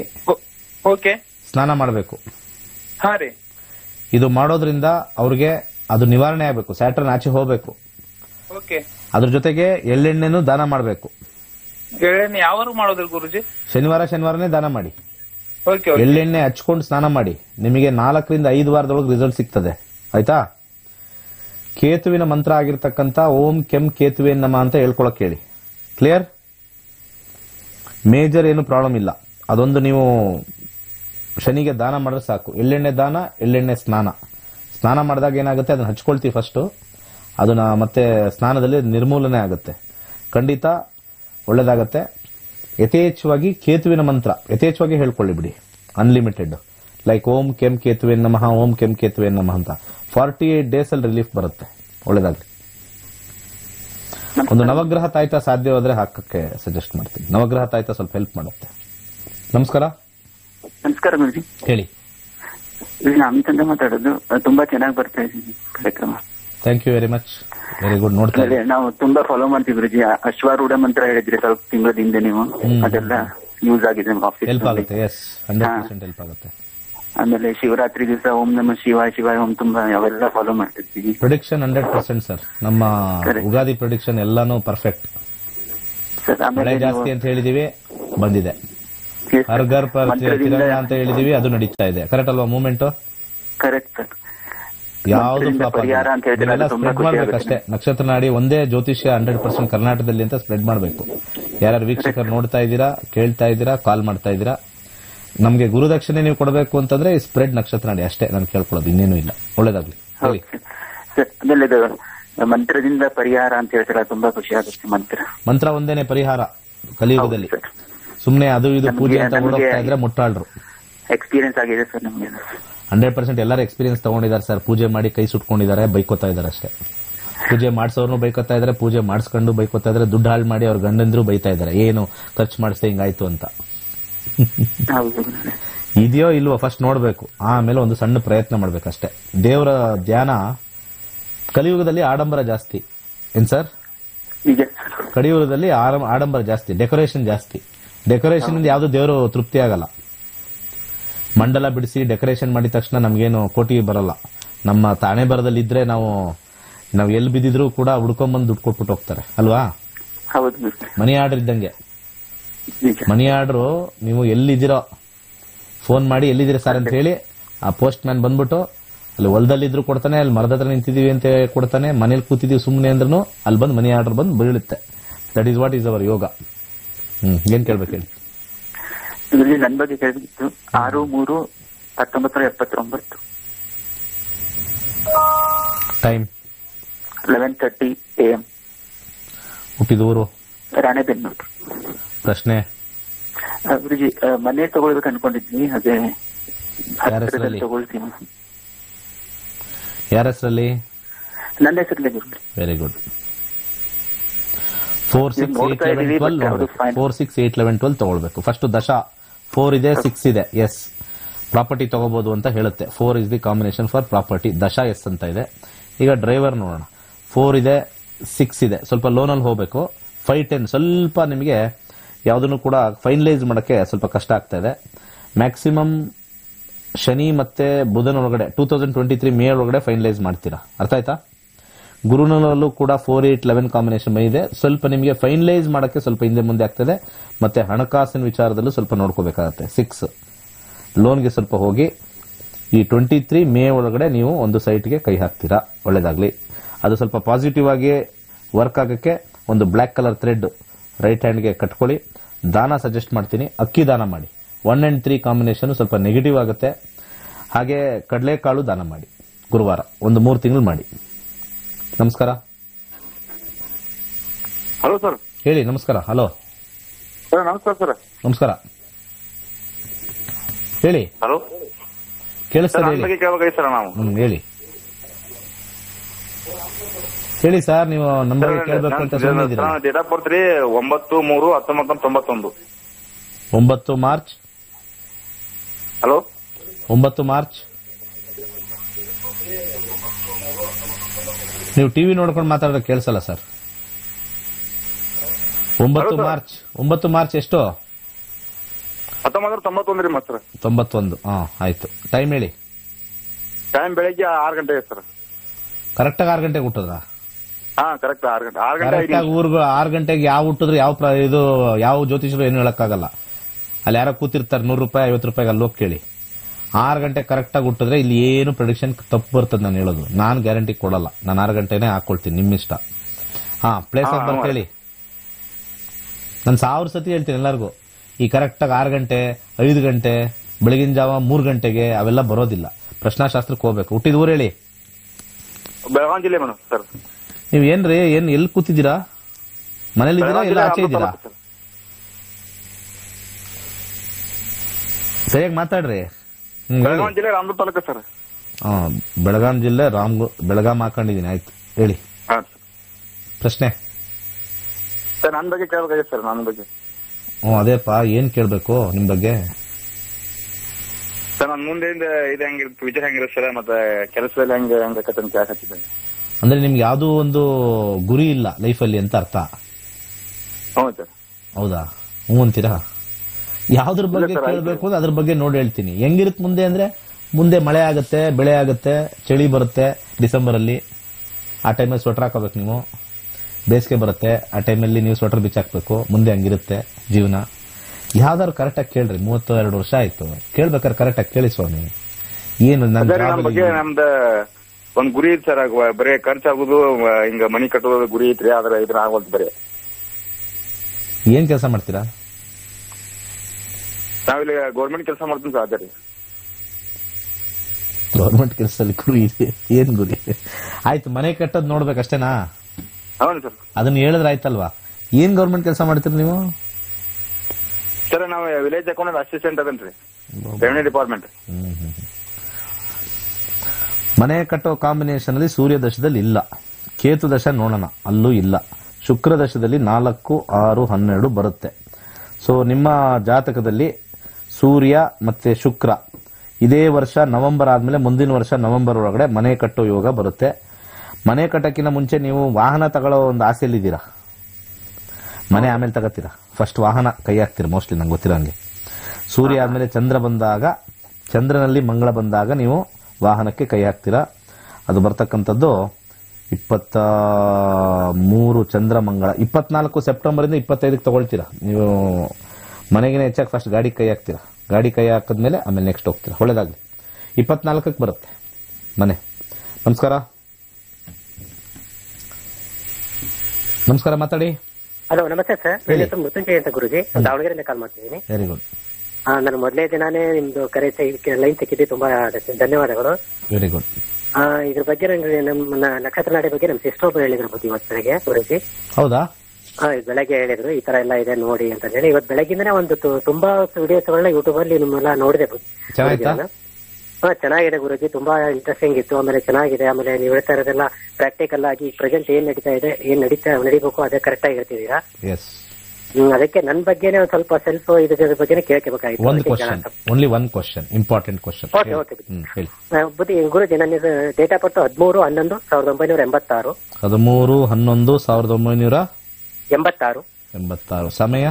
ಸ್ನಾನ ಮಾಡಬೇಕು. ಇದು ಮಾಡೋದ್ರಿಂದ ಅವ್ರಿಗೆ ಅದು ನಿವಾರಣೆ ಆಗಬೇಕು, ಸ್ಯಾಟರ್ನ್ ಆಚೆ ಹೋಗಬೇಕು. ಅದ್ರ ಜೊತೆಗೆ ಎಳ್ಳೆಣ್ಣೆನೂ ದಾನ ಮಾಡಬೇಕು. ಎಳ್ಳೆಣ್ಣೆ ಯಾವಾಗ ಮಾಡೋದಿಲ್ಲ ಗುರುಜಿ? ಶನಿವಾರನೇ ದಾನ ಮಾಡಿ. ಎಳ್ಳೆಣ್ಣೆ ಹಚ್ಕೊಂಡು ಸ್ನಾನ ಮಾಡಿ. ನಿಮಗೆ 4 ರಿಂದ 5 ವಾರದೊಳಗೆ ರಿಸಲ್ಟ್ ಸಿಗ್ತದೆ. ಆಯ್ತಾ? ಕೇತುವಿನ ಮಂತ್ರ ಆಗಿರ್ತಕ್ಕಂಥ ಓಂ ಕೆಂ ಕೇತುವೆ ನಮಃ ಅಂತ ಹೇಳ್ಕೊಳಕ್ ಹೇಳಿ. ಕ್ಲಿಯರ್? ಮೇಜರ್ ಏನು ಪ್ರಾಬ್ಲಮ್ ಇಲ್ಲ. ಅದೊಂದು ನೀವು ಶನಿಗೆ ದಾನ ಮಾಡಿದ್ರೆ ಸಾಕು. ಎಳ್ಳೆಣ್ಣೆ ದಾನ, ಎಳ್ಳೆಣ್ಣೆ ಸ್ನಾನ ಮಾಡಿದಾಗ ಏನಾಗುತ್ತೆ, ಅದನ್ನ ಹಚ್ಕೊಳ್ತೀವಿ ಫಸ್ಟು. ಅದನ್ನ ಮತ್ತೆ ಸ್ನಾನದಲ್ಲಿ ನಿರ್ಮೂಲನೆ ಆಗುತ್ತೆ. ಖಂಡಿತ ಒಳ್ಳೇದಾಗತ್ತೆ. ಯಥೇಚ್ಛವಾಗಿ ಕೇತುವಿನ ಮಂತ್ರ ಯಥೇಚ್ಛವಾಗಿ ಹೇಳ್ಕೊಳ್ಳಿ ಬಿಡಿ, ಅನ್ಲಿಮಿಟೆಡ್. ಲೈಕ್ ಓಂ ಕೆಂ ಕೇತುವೆ ನಮಃ, ಓಂ ಕೆಂ ಕೇತುವೆ ನಮಃ ಅಂತ 48 ಡೇಸ್ ಅಲ್ಲಿ ರಿಲೀಫ್ ಬರುತ್ತೆ. ಒಳ್ಳೇದಾಗಲಿ. ಒಂದು ನವಗ್ರಹ ತಾಯ್ತ ಸಾಧ್ಯವಾದ್ರೆ ಹಾಕಕ್ಕೆ ಸಜೆಸ್ಟ್ ಮಾಡ್ತೀನಿ. ನವಗ್ರಹ ತಾಯ್ತ ಸ್ವಲ್ಪ ಹೆಲ್ಪ್ ಮಾಡುತ್ತೆ. ನಮಸ್ಕಾರ ಗುರುಜಿ. ಹೇಳಿ. ಅಮಿತಂದ ಮಾತಾಡೋದು. ತುಂಬಾ ಚೆನ್ನಾಗಿ ಬರ್ತಾ ಇದ್ದೀನಿ ಕಾರ್ಯಕ್ರಮ. Thank you very much. Very good. ನೋಡ್ತಾ ಇದ್ದೀವಿ ನಾವು. ತುಂಬಾ ಫಾಲೋ ಮಾಡ್ತೀವಿ ಗುರುಜಿ. ಅಶ್ವಾರೂಢ ಮಂತ್ರ ಹೇಳಿದ್ರಿ ಸ್ವಲ್ಪ ತಿಂಗಳ ಹಿಂದೆ ನೀವು. ಅದೆಲ್ಲ ಯೂಸ್ ಆಗಿದೆ ನಮ್ಗೆ. ಆಫೀಸ್ ಹೆಲ್ಪ್ ಆಗುತ್ತೆ. ಎಸ್, 100% ಹೆಲ್ಪ್ ಆಗುತ್ತೆ. ಆಮೇಲೆ ಶಿವರಾತ್ರಿ ದಿವಸ ಓಂ ನಮಃ ಶಿವಾಯ ಶಿವಾಯ ಓಂ ತುಂಬಾ ಅವೆಲ್ಲ ಫಾಲೋ ಮಾಡ್ತಿರ್ತೀವಿ. Prediction 100% sir. ನಮ್ಮ ಉಗಾದಿ ಪ್ರೊಡಿಕ್ಷನ್ ಎಲ್ಲಾನು ಪರ್ಫೆಕ್ಟ್. ಮಳೆ ಜಾಸ್ತಿ ಅಂತ ಹೇಳಿದೀವಿ, ಬಂದಿದೆ. ಹರ್ಗರ್ ಪರ್ ಅಂತ ಹೇಳಿದೀವಿ, ಅದು ನಡೀತಾ ಇದೆ. ಕರೆಕ್ಟ್ ಅಲ್ವಾ? Movement correct sir. ಯಾವುದು ಫ್ಲಾಪ್ ಆಗಿಲ್ಲ. ಸ್ಪ್ರೆಡ್ ಮಾಡಬೇಕು ಅಷ್ಟೇ. ನಕ್ಷತ್ರ ನಾಡಿ ಒಂದೇ ಜ್ಯೋತಿಷ್ಯ 100% ಕರ್ನಾಟಕದಲ್ಲಿ ಅಂತ ಸ್ಪ್ರೆಡ್ ಮಾಡಬೇಕು. ಯಾರು ವೀಕ್ಷಕರು ನೋಡ್ತಾ ಇದ್ದೀರಾ, ಕೇಳ್ತಾ ಇದ್ದೀರಾ, ಕಾಲ್ ಮಾಡ್ತಾ ಇದ್ದೀರಾ, ನಮಗೆ ಗುರುದಕ್ಷಿಣೆ ನೀವು ಕೊಡಬೇಕು ಅಂತಂದ್ರೆ ಈ ಸ್ಪ್ರೆಡ್ ನಕ್ಷತ್ರ ನಾಡಿ ಅಷ್ಟೇ ನಾನು ಕೇಳ್ಕೊಳ್ಳೋದು, ಇನ್ನೇನು ಇಲ್ಲ. ಒಳ್ಳೇದಾಗ್ಲಿ. ಮಂತ್ರದಿಂದ ಪರಿಹಾರ ಅಂತ ಹೇಳ್ತೀರಾ, ತುಂಬಾ ಖುಷಿ ಆಗುತ್ತೆ. ಮಂತ್ರ ಒಂದೇನೆ ಪರಿಹಾರ ಕಲಿಯುಗದಲ್ಲಿ. ಸುಮ್ನೆ ಅದು ಇದು ಪೂಜೆ ಅಂತ ಓಡೋಗ್ತಾ ಇದ್ರೆ ಮುಟ್ಟಾಳ್ರು. ಎಕ್ಸ್ಪೀರಿಯನ್ಸ್ ಆಗಿದೆ ಸರ್ ನಮಗೆ. 100% ಎಲ್ಲರೂ ಎಕ್ಸ್ಪೀರಿಯನ್ಸ್ ತಗೊಂಡಿದ್ದಾರೆ ಸರ್. ಪೂಜೆ ಮಾಡಿ ಕೈ ಸುಟ್ಕೊಂಡಿದ್ದಾರೆ, ಬೈಕೋತಾ ಇದಾರೆ ಅಷ್ಟೇ. ಪೂಜೆ ಮಾಡಿಸೋರ್ನು ಬೈಕೋತಾ ಇದಾರೆ, ಪೂಜೆ ಮಾಡಿಸ್ಕೊಂಡು ಬೈಕೋತಾ ಇದಾರೆ, ದುಡ್ಡು ಹಾಳು ಮಾಡಿ ಅವ್ರ ಗಂಡಂದ್ರು ಬೈತಾ ಇದಾರೆ, ಏನು ಖರ್ಚು ಮಾಡಿಸ್ದೆ ಹಿಂಗಾಯ್ತು ಅಂತ. ಇದೆಯೋ ಇಲ್ವೋ ಫಸ್ಟ್ ನೋಡ್ಬೇಕು, ಆಮೇಲೆ ಒಂದು ಸಣ್ಣ ಪ್ರಯತ್ನ ಮಾಡ್ಬೇಕಷ್ಟೇ. ದೇವರ ಧ್ಯಾನ ಕಲಿಯುಗದಲ್ಲಿ ಆಡಂಬರ ಜಾಸ್ತಿ ಏನ್ ಸರ್? ಕಲಿಯುಗದಲ್ಲಿ ಆಡಂಬರ ಜಾಸ್ತಿ, ಡೆಕೋರೇಷನ್ ಜಾಸ್ತಿ. ಡೆಕೋರೇಷನ್ ಇಂದ ಯಾವ್ದು ದೇವರು ತೃಪ್ತಿ ಆಗಲ್ಲ. ಮಂಡಲ ಬಿಡಿಸಿ ಡೆಕೋರೇಷನ್ ಮಾಡಿದ ತಕ್ಷಣ ನಮ್ಗೇನು ಕೋಟಿ ಬರಲ್ಲ. ನಮ್ಮ ತಾಣೆ ಬರದಲ್ಲಿ ಇದ್ರೆ ನಾವು ಎಲ್ಲಿ ಬಿದ್ದಿದ್ರು ಕೂಡ ಹುಡ್ಕೊಂಬಂದು ದುಡ್ಡು ಕೊಟ್ಬಿಟ್ಟು ಹೋಗ್ತಾರೆ ಅಲ್ವಾ? ಮನಿ ಆರ್ಡರ್ ಇದ್ದಂಗೆ. ಮನಿ ಆರ್ಡರು ನೀವು ಎಲ್ಲಿದ್ದೀರೋ ಫೋನ್ ಮಾಡಿ ಎಲ್ಲಿದ್ದೀರಾ ಸರ್ ಅಂತ ಹೇಳಿ, ಆ ಪೋಸ್ಟ್ ಮ್ಯಾನ್ ಬಂದ್ಬಿಟ್ಟು ಅಲ್ಲಿ ಹೊಲದಲ್ಲಿದ್ರು ಕೊಡ್ತಾನೆ, ಅಲ್ಲಿ ಮರದ ಹತ್ರ ನಿಂತಿದೀವಿ ಅಂತ ಕೊಡ್ತಾನೆ, ಮನೇಲಿ ಕೂತಿದೀವಿ ಸುಮ್ಮನೆ ಅಂದ್ರೂ ಅಲ್ಲಿ ಬಂದು ಮನಿ ಆರ್ಡರ್ ಬಂದು ಬೀಳುತ್ತೆ. That is what is our yoga. ಏನ್ ಕೇಳ್ಬೇಕು ಹೇಳಿ? ನನ್ನ ಬಗ್ಗೆ ಕೇಳಿತ್ತು. 6/3/1979 ಟೈಮ್ 11:30 AM. ಹುಟ್ಟಿದೂರು ರಾಣೆಬೆನ್ನೂರು. ಪ್ರಶ್ನೆ? ಗುರುಜಿ, ಮನೆ ತಗೊಳ್ಬೇಕು ಅನ್ಕೊಂಡಿದ್ವಿ, ಅದೇ ತಗೊಳ್ತೀನಿ. ಯಾರ ಹೆಸರಲ್ಲಿ? ನನ್ನ ಹೆಸರಲ್ಲಿ ಗುರುಜಿ. Very good. 4 6 8 11 12 ತಗೊಳ್ಬೇಕು. ಫಸ್ಟ್ ದಶ 4 ಇದೆ, 6 ಇದೆ, ಎಸ್ ಪ್ರಾಪರ್ಟಿ ತಗೋಬಹುದು ಅಂತ ಹೇಳುತ್ತೆ. 4 is the combination for property. ದಶ ಎಸ್ ಅಂತ ಇದೆ. ಈಗ ಡ್ರೈವರ್ ನೋಡೋಣ. 4 ಇದೆ, 6 ಇದೆ, ಸ್ವಲ್ಪ ಲೋನಲ್ಲಿ ಹೋಗ್ಬೇಕು. 5 10 ಸ್ವಲ್ಪ ನಿಮಗೆ ಯಾವುದನ್ನು ಕೂಡ ಫೈನಲೈಸ್ ಮಾಡೋಕ್ಕೆ ಸ್ವಲ್ಪ ಕಷ್ಟ ಆಗ್ತಾ ಇದೆ. ಮ್ಯಾಕ್ಸಿಮಮ್ ಶನಿ ಮತ್ತೆ ಬುಧನ ಒಳಗಡೆ 2023 ಮೇ ಒಳಗಡೆ ಫೈನಲೈಸ್ ಮಾಡ್ತೀರಾ, ಅರ್ಥ ಆಯ್ತಾ? ಗುರುನಲ್ಲೂ ಕೂಡ 4 8 11 ಕಾಂಬಿನೇಷನ್ ಇದೆ. ಸ್ವಲ್ಪ ನಿಮಗೆ ಫೈನಲೈಸ್ ಮಾಡೋಕ್ಕೆ ಸ್ವಲ್ಪ ಹಿಂದೆ ಮುಂದೆ ಆಗ್ತದೆ. ಮತ್ತೆ ಹಣಕಾಸಿನ ವಿಚಾರದಲ್ಲೂ ಸ್ವಲ್ಪ ನೋಡ್ಕೋಬೇಕಾಗತ್ತೆ. 6 ಲೋನ್ಗೆ ಸ್ವಲ್ಪ ಹೋಗಿ ಈ 23 ಮೇ ಒಳಗಡೆ ನೀವು ಒಂದು ಸೈಟ್ಗೆ ಕೈ ಹಾಕ್ತೀರಾ, ಒಳ್ಳೇದಾಗಲಿ. ಅದು ಸ್ವಲ್ಪ ಪಾಸಿಟಿವ್ ಆಗಿ ವರ್ಕ್ ಆಗೋಕ್ಕೆ ಒಂದು ಬ್ಲ್ಯಾಕ್ ಕಲರ್ ಥ್ರೆಡ್ ರೈಟ್ ಹ್ಯಾಂಡ್ಗೆ ಕಟ್ಕೊಳ್ಳಿ. ದಾನ ಸಜೆಸ್ಟ್ ಮಾಡ್ತೀನಿ, ಅಕ್ಕಿ ದಾನ ಮಾಡಿ. 1 and 3 ಕಾಂಬಿನೇಷನ್ ಸ್ವಲ್ಪ ನೆಗೆಟಿವ್ ಆಗುತ್ತೆ. ಹಾಗೆ ಕಡಲೆಕಾಳು ದಾನ ಮಾಡಿ ಗುರುವಾರ, ಒಂದು 3 ತಿಂಗಳು ಮಾಡಿ. ನಮಸ್ಕಾರ. ಹಲೋ ಸರ್ ಹೇಳಿ. ನಮಸ್ಕಾರ. Hello sir. ನಮಸ್ಕಾರ ಸರ್. ನಮಸ್ಕಾರ ಹೇಳಿ. ಹಲೋ ಕೇಳಿಸ್ತಾರೆ ಹೇಳಿ. ಹೇಳಿ ಸರ್, ನೀವು ನಂಬರ್ ಕೇಳಬೇಕು ಅಂತ ಹೇಳಿದಿರಾ? Date of birth 9/3/1991. 9 March. Hello 9 March. ನೀವು ಟಿವಿ ನೋಡ್ಕೊಂಡು ಮಾತಾಡೋದು ಕೇಳಿಸಲ್ಲ ಸರ್. 9 ಮಾರ್ಚ್. 9 ಮಾರ್ಚ್ ಎಷ್ಟು? 1991. ಆಯ್ತು. ಟೈಮ್ ಹೇಳಿ. ಟೈಮ್ ಬೆಳಗ್ಗೆ 6 ಗಂಟೆಗೆ ಸರ್. ಕರೆಕ್ಟ್ ಆಗಿ 6 ಗಂಟೆಗೆ ಹುಟ್ಟದ್ರಾ? ಕರೆಕ್ಟ್ 6 ಗಂಟೆಗೆ. ಊರ್ಗ 6 ಗಂಟೆಗೆ ಯಾವ ಹುಟ್ಟಿದ್ರು ಯಾವ ಜ್ಯೋತಿಷರು ಏನು ಹೇಳಕ್ಕಾಗಲ್ಲ. ಅಲ್ಲಿ ಯಾರೋ ಕೂತಿರ್ತಾರೆ 100 ರೂಪಾಯಿ 50 ರೂಪಾಯಿಗೆ ಅಲ್ಲಿ ಹೋಗಿ ಕೇಳಿ. 6 ಗಂಟೆ ಕರೆಕ್ಟಾಗಿ ಹುಟ್ಟಿದ್ರೆ ಇಲ್ಲಿ ಏನು ಪ್ರೆಡಿಕ್ಷನ್ ತಪ್ಪು ಬರ್ತದೆ ನಾನು ಹೇಳೋದು. ನಾನು ಗ್ಯಾರಂಟಿ ಕೊಡಲ್ಲ, ನಾನು 6 ಗಂಟೆನೇ ಹಾಕೊಳ್ತೀನಿ, ನಿಮ್ಮಿಷ್ಟ. ಪ್ಲೇಸ್ ಆಫ್ ಬರ್ತ್ ಹೇಳಿ. ನಾನು 1000 ಸತಿ ಹೇಳ್ತೀನಿ ಎಲ್ಲರಿಗೂ, ಈ ಕರೆಕ್ಟಾಗಿ 6 ಗಂಟೆ 5 ಗಂಟೆ ಬೆಳಗಿನ ಜಾವ 3 ಗಂಟೆಗೆ ಅವೆಲ್ಲ ಬರೋದಿಲ್ಲ. ಪ್ರಶ್ನಾಶಾಸ್ತ್ರಕ್ಕೆ ಹೋಗ್ಬೇಕು. ಹುಟ್ಟಿದ ಊರು ಹೇಳಿ. ಬೆಳಗಾವಿ ಜಿಲ್ಲೆ ಮೇಡಮ್. ಸರ್ ನೀವು ಏನ್ರಿ ಎಲ್ಲಿ ಕೂತಿದ್ದೀರಾ? ಮನೇಲಿ ಇದ್ದೀರಾ ಇಲ್ಲ ಆಚೆ ಇದ್ದೀರಾ? ಸರಿಯಾಗಿ ಮಾತಾಡ್ರಿ. ಬೆಳಗಾಂ ಜಿಲ್ಲೆ ಬೆಳಗಾಂ ಹಾಕೊಂಡಿದೀನಿ. ಆಯ್ತು ಹೇಳಿ. ಪ್ರಶ್ನೆ? ಅದೇಪ್ಪ ಏನ್ ಕೇಳ್ಬೇಕು ನಿಮ್ ಬಗ್ಗೆ? ಅಂದ್ರೆ ನಿಮ್ಗೆ ಯಾವ್ದು ಒಂದು ಗುರಿ ಇಲ್ಲ ಲೈಫ್ ಅಲ್ಲಿ ಅಂತ ಅರ್ಥ. ಹೌದಾ? ಹ್ಞೂ ಅಂತೀರಾ. ಯಾವ್ದ್ರ ಬಗ್ಗೆ ಕೇಳಬೇಕು ಅಂದ್ರೆ ಅದ್ರ ಬಗ್ಗೆ ನೋಡಿ ಹೇಳ್ತೀನಿ. ಹೆಂಗಿರುತ್ತೆ ಮುಂದೆ ಅಂದ್ರೆ, ಮುಂದೆ ಮಳೆ ಆಗುತ್ತೆ, ಬೆಳೆ ಆಗುತ್ತೆ, ಚಳಿ ಬರುತ್ತೆ ಡಿಸೆಂಬರ್ ಅಲ್ಲಿ, ಆ ಟೈಮಲ್ಲಿ ಸ್ವೆಟರ್ ಹಾಕೋಬೇಕು ನೀವು. ಬೇಸಿಗೆ ಬರುತ್ತೆ, ಆ ಟೈಮಲ್ಲಿ ನೀವು ಸ್ವೆಟರ್ ಬಿಚ್ಚಾಕ್ಬೇಕು. ಮುಂದೆ ಹಂಗಿರುತ್ತೆ ಜೀವನ. ಯಾವ್ದಾದ್ರು ಕರೆಕ್ಟಾಗಿ ಕೇಳ್ರಿ. 32 ವರ್ಷ ಆಯ್ತು ಕೇಳ್ಬೇಕಾದ್ರೆ ಕರೆಕ್ಟಾಗಿ ಕೇಳಿ ಸ್ವಾಮಿ. ಏನು ಒಂದು ಗುರಿ ಐತಿ ಸರ್, ಬರೇ ಖರ್ಚಾಗುದು ಹಿಂಗ ಮನಿ ಕಟ್ಟೋದು ಗುರಿ ಐತ್ರಿ, ಆದ್ರೆ ಇದನ್ನ ಆಗೋದು ಬರೇ. ಏನ್ ಕೆಲಸ ಮಾಡ್ತೀರಾ? ನಾವಿಲ್ಲಿ ಗೌರ್ಮೆಂಟ್ ಕೆಲಸ ಮಾಡ್ತೀನಿ ಸರ್. ಅದೇ ಗೌರ್ಮೆಂಟ್ ಕೆಲಸದಲ್ಲಿ ಗುರಿ ಇದೆ? ಏನ್ ಗುರಿ? ಆಯ್ತು, ಮನೆ ಕಟ್ಟೋದು ನೋಡ್ಬೇಕಷ್ಟೇನಾ? ಹೌದು ಸರ್. ಅದನ್ನ ಹೇಳಿದ್ರೆ ಆಯ್ತಲ್ವಾ? ಏನ್ ಗೌರ್ಮೆಂಟ್ ಕೆಲಸ ಮಾಡ್ತೀರಿ ನೀವು? ಸರ್ ನಾವು ವಿಲೇಜ್ ಅಕೌಂಟ್ ಅಸಿಸ್ಟೆಂಟ್ ಅದನ್ರಿ, ರೆವಿನ್ಯೂ ಡಿಪಾರ್ಟ್ಮೆಂಟ್. ಮನೆ ಕಟ್ಟೋ ಕಾಂಬಿನೇಷನ್ ಅಲ್ಲಿ ಸೂರ್ಯ ದಶದಲ್ಲಿ ಇಲ್ಲ, ಕೇತು ದಶ ನೋಡೋಣ, ಅಲ್ಲೂ ಇಲ್ಲ, ಶುಕ್ರ ದಶದಲ್ಲಿ 4, 6, 12 ಬರುತ್ತೆ. ಸೊ ನಿಮ್ಮ ಜಾತಕದಲ್ಲಿ ಸೂರ್ಯ ಮತ್ತೆ ಶುಕ್ರ ಇದೇ ವರ್ಷ ನವೆಂಬರ್ ಆದ್ಮೇಲೆ ಮುಂದಿನ ವರ್ಷ ನವೆಂಬರ್ ಒಳಗಡೆ ಮನೆ ಕಟ್ಟೋ ಯೋಗ ಬರುತ್ತೆ. ಮನೆ ಕಟ್ಟಕ್ಕಿಂತ ಮುಂಚೆ ನೀವು ವಾಹನ ತಗೊಳ್ಳೋ ಒಂದು ಆಸೆಯಲ್ಲಿ ಇದ್ದೀರಾ, ಮನೆ ಆಮೇಲೆ ತಗೋತೀರಾ, ಫಸ್ಟ್ ವಾಹನ ಕೈ ಹಾಕ್ತೀರಾ ಮೋಸ್ಟ್ಲಿ, ನಂಗೆ ಗೊತ್ತಿರೋಂಗೆ. ಸೂರ್ಯ ಆದ್ಮೇಲೆ ಚಂದ್ರ ಬಂದಾಗ, ಚಂದ್ರನಲ್ಲಿ ಮಂಗಳ ಬಂದಾಗ ನೀವು ವಾಹನಕ್ಕೆ ಕೈ ಹಾಕ್ತೀರಾ. ಅದು ಬರ್ತಕ್ಕಂಥದ್ದು 23 ಚಂದ್ರಮಂಗಳ, 24 ಸೆಪ್ಟೆಂಬರಿಂದ 25ಕ್ಕೆ ತಗೊಳ್ತೀರಾ ನೀವು. ಮನೆಗಿನ ಹೆಚ್ಚಾಗಿ ಫಸ್ಟ್ ಗಾಡಿ ಕೈ ಹಾಕ್ತೀರಾ, ಗಾಡಿ ಕೈ ಹಾಕಿದ್ಮೇಲೆ ಆಮೇಲೆ ನೆಕ್ಸ್ಟ್ ಹೋಗ್ತೀರಾ. ಒಳ್ಳೇದಾಗಲಿ. 24ಕ್ಕೆ ಬರುತ್ತೆ ಮನೆ. ನಮಸ್ಕಾರ, ನಮಸ್ಕಾರ, ಮಾತಾಡಿ. ಹಲೋ, ನಮಸ್ತೆ ಸರ್, ಮೃತ್ಯುಂಜಯ ಅಂತ ಗುರುಜಿ, ದಾವಣಗೆರೆಯಿಂದ ಕಾಲ್ ಮಾಡ್ತಿದ್ದೀನಿ. Very good. ನಾನು ಮೊದಲೇ ದಿನಾನೇ ನಿಮ್ದು ಕರೆ ಲೈನ್ ಸಿಕ್ಕಿದ್ದೆ, ತುಂಬಾ ಧನ್ಯವಾದಗಳು. Very good. ಇದ್ರ ಬಗ್ಗೆ ನಂಗೆ ನಮ್ಮ ನಕ್ಷತ್ರ ನಾಡಿ ಬಗ್ಗೆ ನಮ್ಮ ಸಿಸ್ಟರ್ ಒಬ್ಬರು ಹೇಳಿದ್ರು ಇವತ್ತು ಬೆಳಗ್ಗೆ ಗುರುಜಿ. ಹೌದಾ? ಬೆಳಗ್ಗೆ ಹೇಳಿದ್ರು ಈ ತರ ಎಲ್ಲ ಇದೆ ನೋಡಿ ಅಂತ ಹೇಳಿ. ಇವತ್ತು ಬೆಳಗ್ಗಿಂದನೇ ಒಂದು ತುಂಬಾ ವಿಡಿಯೋಸ್ಗಳನ್ನ ಯೂಟ್ಯೂಬ್ ಅಲ್ಲಿ ನಿಮ್ಮೆಲ್ಲ ನೋಡಿದೆ. ಚೆನ್ನಾಗಿದೆ ಗುರುಜಿ, ತುಂಬಾ ಇಂಟ್ರೆಸ್ಟಿಂಗ್ ಇತ್ತು. ಆಮೇಲೆ ಚೆನ್ನಾಗಿದೆ. ಆಮೇಲೆ ನೀವು ಹೇಳ್ತಾ ಇರೋದೆಲ್ಲ ಪ್ರಾಕ್ಟಿಕಲ್ ಆಗಿ ಪ್ರೆಸೆಂಟ್ ಏನ್ ನಡೀತಾ ಇದೆ, ಏನ್ ನಡಿಬೇಕು ಅದೇ ಕರೆಕ್ಟ್ ಆಗಿರ್ತಿದ್ದೀರಾ. ಅದಕ್ಕೆ ನನ್ನ ಬಗ್ಗೆನೇ ಒಂದ್ ಸ್ವಲ್ಪ ಸೆಲ್ಫ್ ಇದ್ರ ಬಗ್ಗೆನೇ ಕೇಳಬೇಕಾಗಿತ್ತು ಗುರುಜಿ. ನನ್ನ ಡೇಟ್ ಆಫ್ ಬರ್ತ್ 13/11/1986. 13/11/1986. ಸಮಯ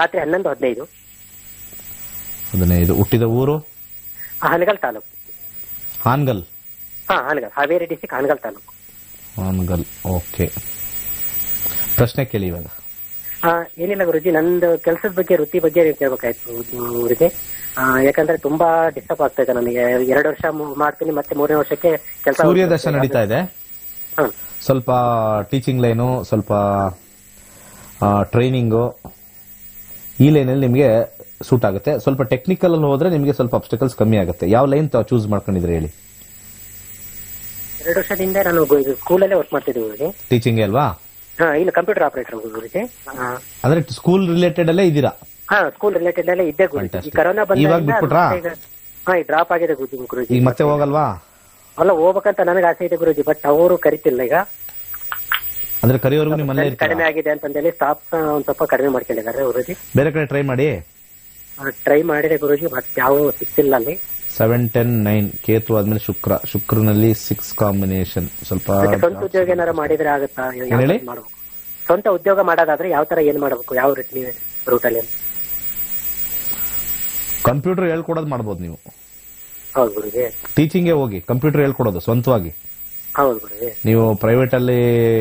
ರಾತ್ರಿ 11:15. ಹುಟ್ಟಿದ ಊರು ಹಾನಗಲ್ ತಾಲೂಕು. ಹಾನಗಲ್? ಹಾನಗಲ್, ಹಾವೇರಿ ಡಿಸ್ಟಿಕ್, ಹಾನಗಲ್ ತಾಲೂಕು. ಹಾನಗಲ್, ಓಕೆ. ಪ್ರಶ್ನೆ ಕೇಳಿ ಇವಾಗ. ಏನಿಲ್ಲ ಗುರುಜಿ, ನಂದು ಕೆಲಸದ ಬಗ್ಗೆ, ವೃತ್ತಿ ಬಗ್ಗೆ ಕೇಳ್ಬೇಕಾಯ್ತು ಗುರುಜಿ. ಯಾಕಂದ್ರೆ ತುಂಬಾ ಡಿಸ್ಟರ್ಬ್ ಆಗ್ತಾ ಇದೆ ನನಗೆ. 2 ವರ್ಷ ಮಾಡ್ತೀನಿ, ಮತ್ತೆ 3ನೇ ವರ್ಷಕ್ಕೆ ಕೆಲಸ. ಸೂರ್ಯದರ್ಶನ ನಡೀತಾ ಇದೆ, ಸ್ವಲ್ಪ ಟೀಚಿಂಗ್ ಲೈನು, ಸ್ವಲ್ಪ ಟ್ರೈನಿಂಗು, ಈ ಲೈನಲ್ಲಿ ನಿಮಗೆ ಸೂಟ್ ಆಗುತ್ತೆ. ಸ್ವಲ್ಪ ಟೆಕ್ನಿಕಲ್ ಅಲ್ಲಿ ಹೋದ್ರೆ ನಿಮಗೆ ಸ್ವಲ್ಪ ಅಬ್ಸ್ಟಕಲ್ಸ್ ಕಮ್ಮಿ ಆಗುತ್ತೆ. ಯಾವ ಲೈನ್ ಚೂಸ್ ಮಾಡ್ಕೊಂಡಿದ್ರೆ ಹೇಳಿ? 2 ವರ್ಷದಿಂದ ನಾನು ಸ್ಕೂಲಲ್ಲೇ ವರ್ಕ್ ಮಾಡ್ತಿದ್ದೆ, ಟೀಚಿಂಗ್ ಅಲ್ವಾ. ಇನ್ನು ಕಂಪ್ಯೂಟರ್ ಆಪರೇಟರ್ ಗುರುಜಿ. ಅಂದ್ರೆ ಸ್ಕೂಲ್ ರಿಲೇಟೆಡ್ ಅಲ್ಲೇ ಇದ್ದೀರಾ? ಸ್ಕೂಲ್ ರಿಲೇಟೆಡ್ ಅಲ್ಲೇ ಇದ್ದೆ ಗುರುಜಿ. ಕರೋನಾ ಬಂದಾಗ ಡ್ರಾಪ್ ಆಗಿದೆ ಗುರುಜಿ. ಈಗ ಮತ್ತೆ ಹೋಗಲ್ವಾ? ಅಲ್ಲ, ಹೋಗ್ಬೇಕಂತ ನನಗೆ ಆಸೆ ಇದೆ ಗುರುಜಿ, ಬಟ್ ಅವರು ಕರಿತಿಲ್ಲ. ಈಗ ಅಂದ್ರೆ ಕರೆಯೋರು ಕಡಿಮೆ ಆಗಿದೆ ಅಂತಂದೇಳಿ ಸ್ಟಾಫ್ ಒಂದ್ ಸ್ವಲ್ಪ ಕಡಿಮೆ ಮಾಡ್ಕೊಂಡಿದ್ದಾರೆ ಗುರುಜಿ. ಬೇರೆ ಕಡೆ ಟ್ರೈ ಮಾಡಿ. ಟ್ರೈ ಮಾಡಿದೆ ಗುರುಜಿ, ಮತ್ತೆ ಯಾವ ಸಿಕ್ಕಿಲ್ಲ. ಅಲ್ಲಿ 7, 10, 9 ಕೇತು ಆದ್ಮೇಲೆ ಶುಕ್ರ, ಶುಕ್ರನಲ್ಲಿ 6 ಕಾಂಬಿನೇಷನ್. ಸ್ವಲ್ಪ ಸ್ವಂತ ಉದ್ಯೋಗ ಏನಾರ ಮಾಡಿದ್ರೆ ಆಗುತ್ತಾ? ಸ್ವಂತ ಉದ್ಯೋಗ ಮಾಡೋದಾದ್ರೆ ಯಾವ ತರ, ಏನ್ ಮಾಡಬೇಕು, ಯಾವ ರೂಟ್ ಅಲ್ಲಿ? ಕಂಪ್ಯೂಟರ್ ಹೇಳ್ಕೊಡೋದು ಮಾಡ್ಬೋದು ನೀವು. ಹೌದು ಗುರುಜಿ. ಟೀಚಿಂಗ್ ಹೋಗಿ ಕಂಪ್ಯೂಟರ್ ಹೇಳ್ಕೊಡೋದು ಸ್ವಂತವಾಗಿ. ಹೌದು ಗುರುಜಿ. ನೀವು ಪ್ರೈವೇಟ್ ಅಲ್ಲಿ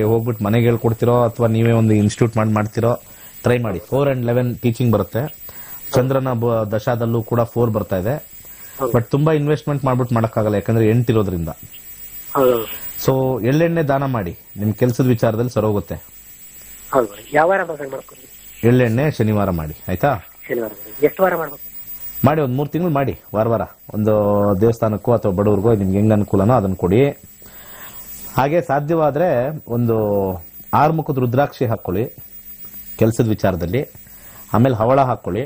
ಹೋಗ್ಬಿಟ್ಟು ಮನೆಗೆ ಹೇಳ್ಕೊಡ್ತಿರೋ ಅಥವಾ ನೀವೇ ಒಂದು ಇನ್ಸ್ಟಿಟ್ಯೂಟ್ ಮಾಡ್ತಿರೋ, ಟ್ರೈ ಮಾಡಿ. 4 and 11 ಟೀಚಿಂಗ್ ಬರುತ್ತೆ. ಚಂದ್ರನ ದಶಾದಲ್ಲೂ ಕೂಡ 4 ಬರ್ತಾ ಇದೆ. ಬಟ್ ತುಂಬಾ ಇನ್ವೆಸ್ಟ್ಮೆಂಟ್ ಮಾಡ್ಬಿಟ್ಟು ಮಾಡಕ್ಕಾಗಲ್ಲ, ಯಾಕಂದ್ರೆ 8 ಇರೋದ್ರಿಂದ. ಸೊ ಎಳ್ಳೆಣ್ಣೆ ದಾನ ಮಾಡಿ, ನಿಮ್ ಕೆಲಸದ ವಿಚಾರದಲ್ಲಿ ಸರ್ ಹೋಗುತ್ತೆ. ಎಳ್ಳೆಣ್ಣೆ ಶನಿವಾರ ಮಾಡಿ, ಆಯ್ತಾ? ಮಾಡಿ, 1 3 ತಿಂಗಳು ಮಾಡಿ, ವಾರ ವಾರ ಒಂದು ದೇವಸ್ಥಾನಕ್ಕೂ ಅಥವಾ ಬಡವರಿಗೂ ನಿಮ್ಗೆ ಹೆಂಗ್ ಅನುಕೂಲನೋ ಅದನ್ನ ಕೊಡಿ. ಹಾಗೆ ಸಾಧ್ಯವಾದ್ರೆ ಒಂದು 6 ಮುಖದ ರುದ್ರಾಕ್ಷಿ ಹಾಕೊಳ್ಳಿ ಕೆಲಸದ ವಿಚಾರದಲ್ಲಿ. ಆಮೇಲೆ ಹವಳ ಹಾಕೊಳ್ಳಿ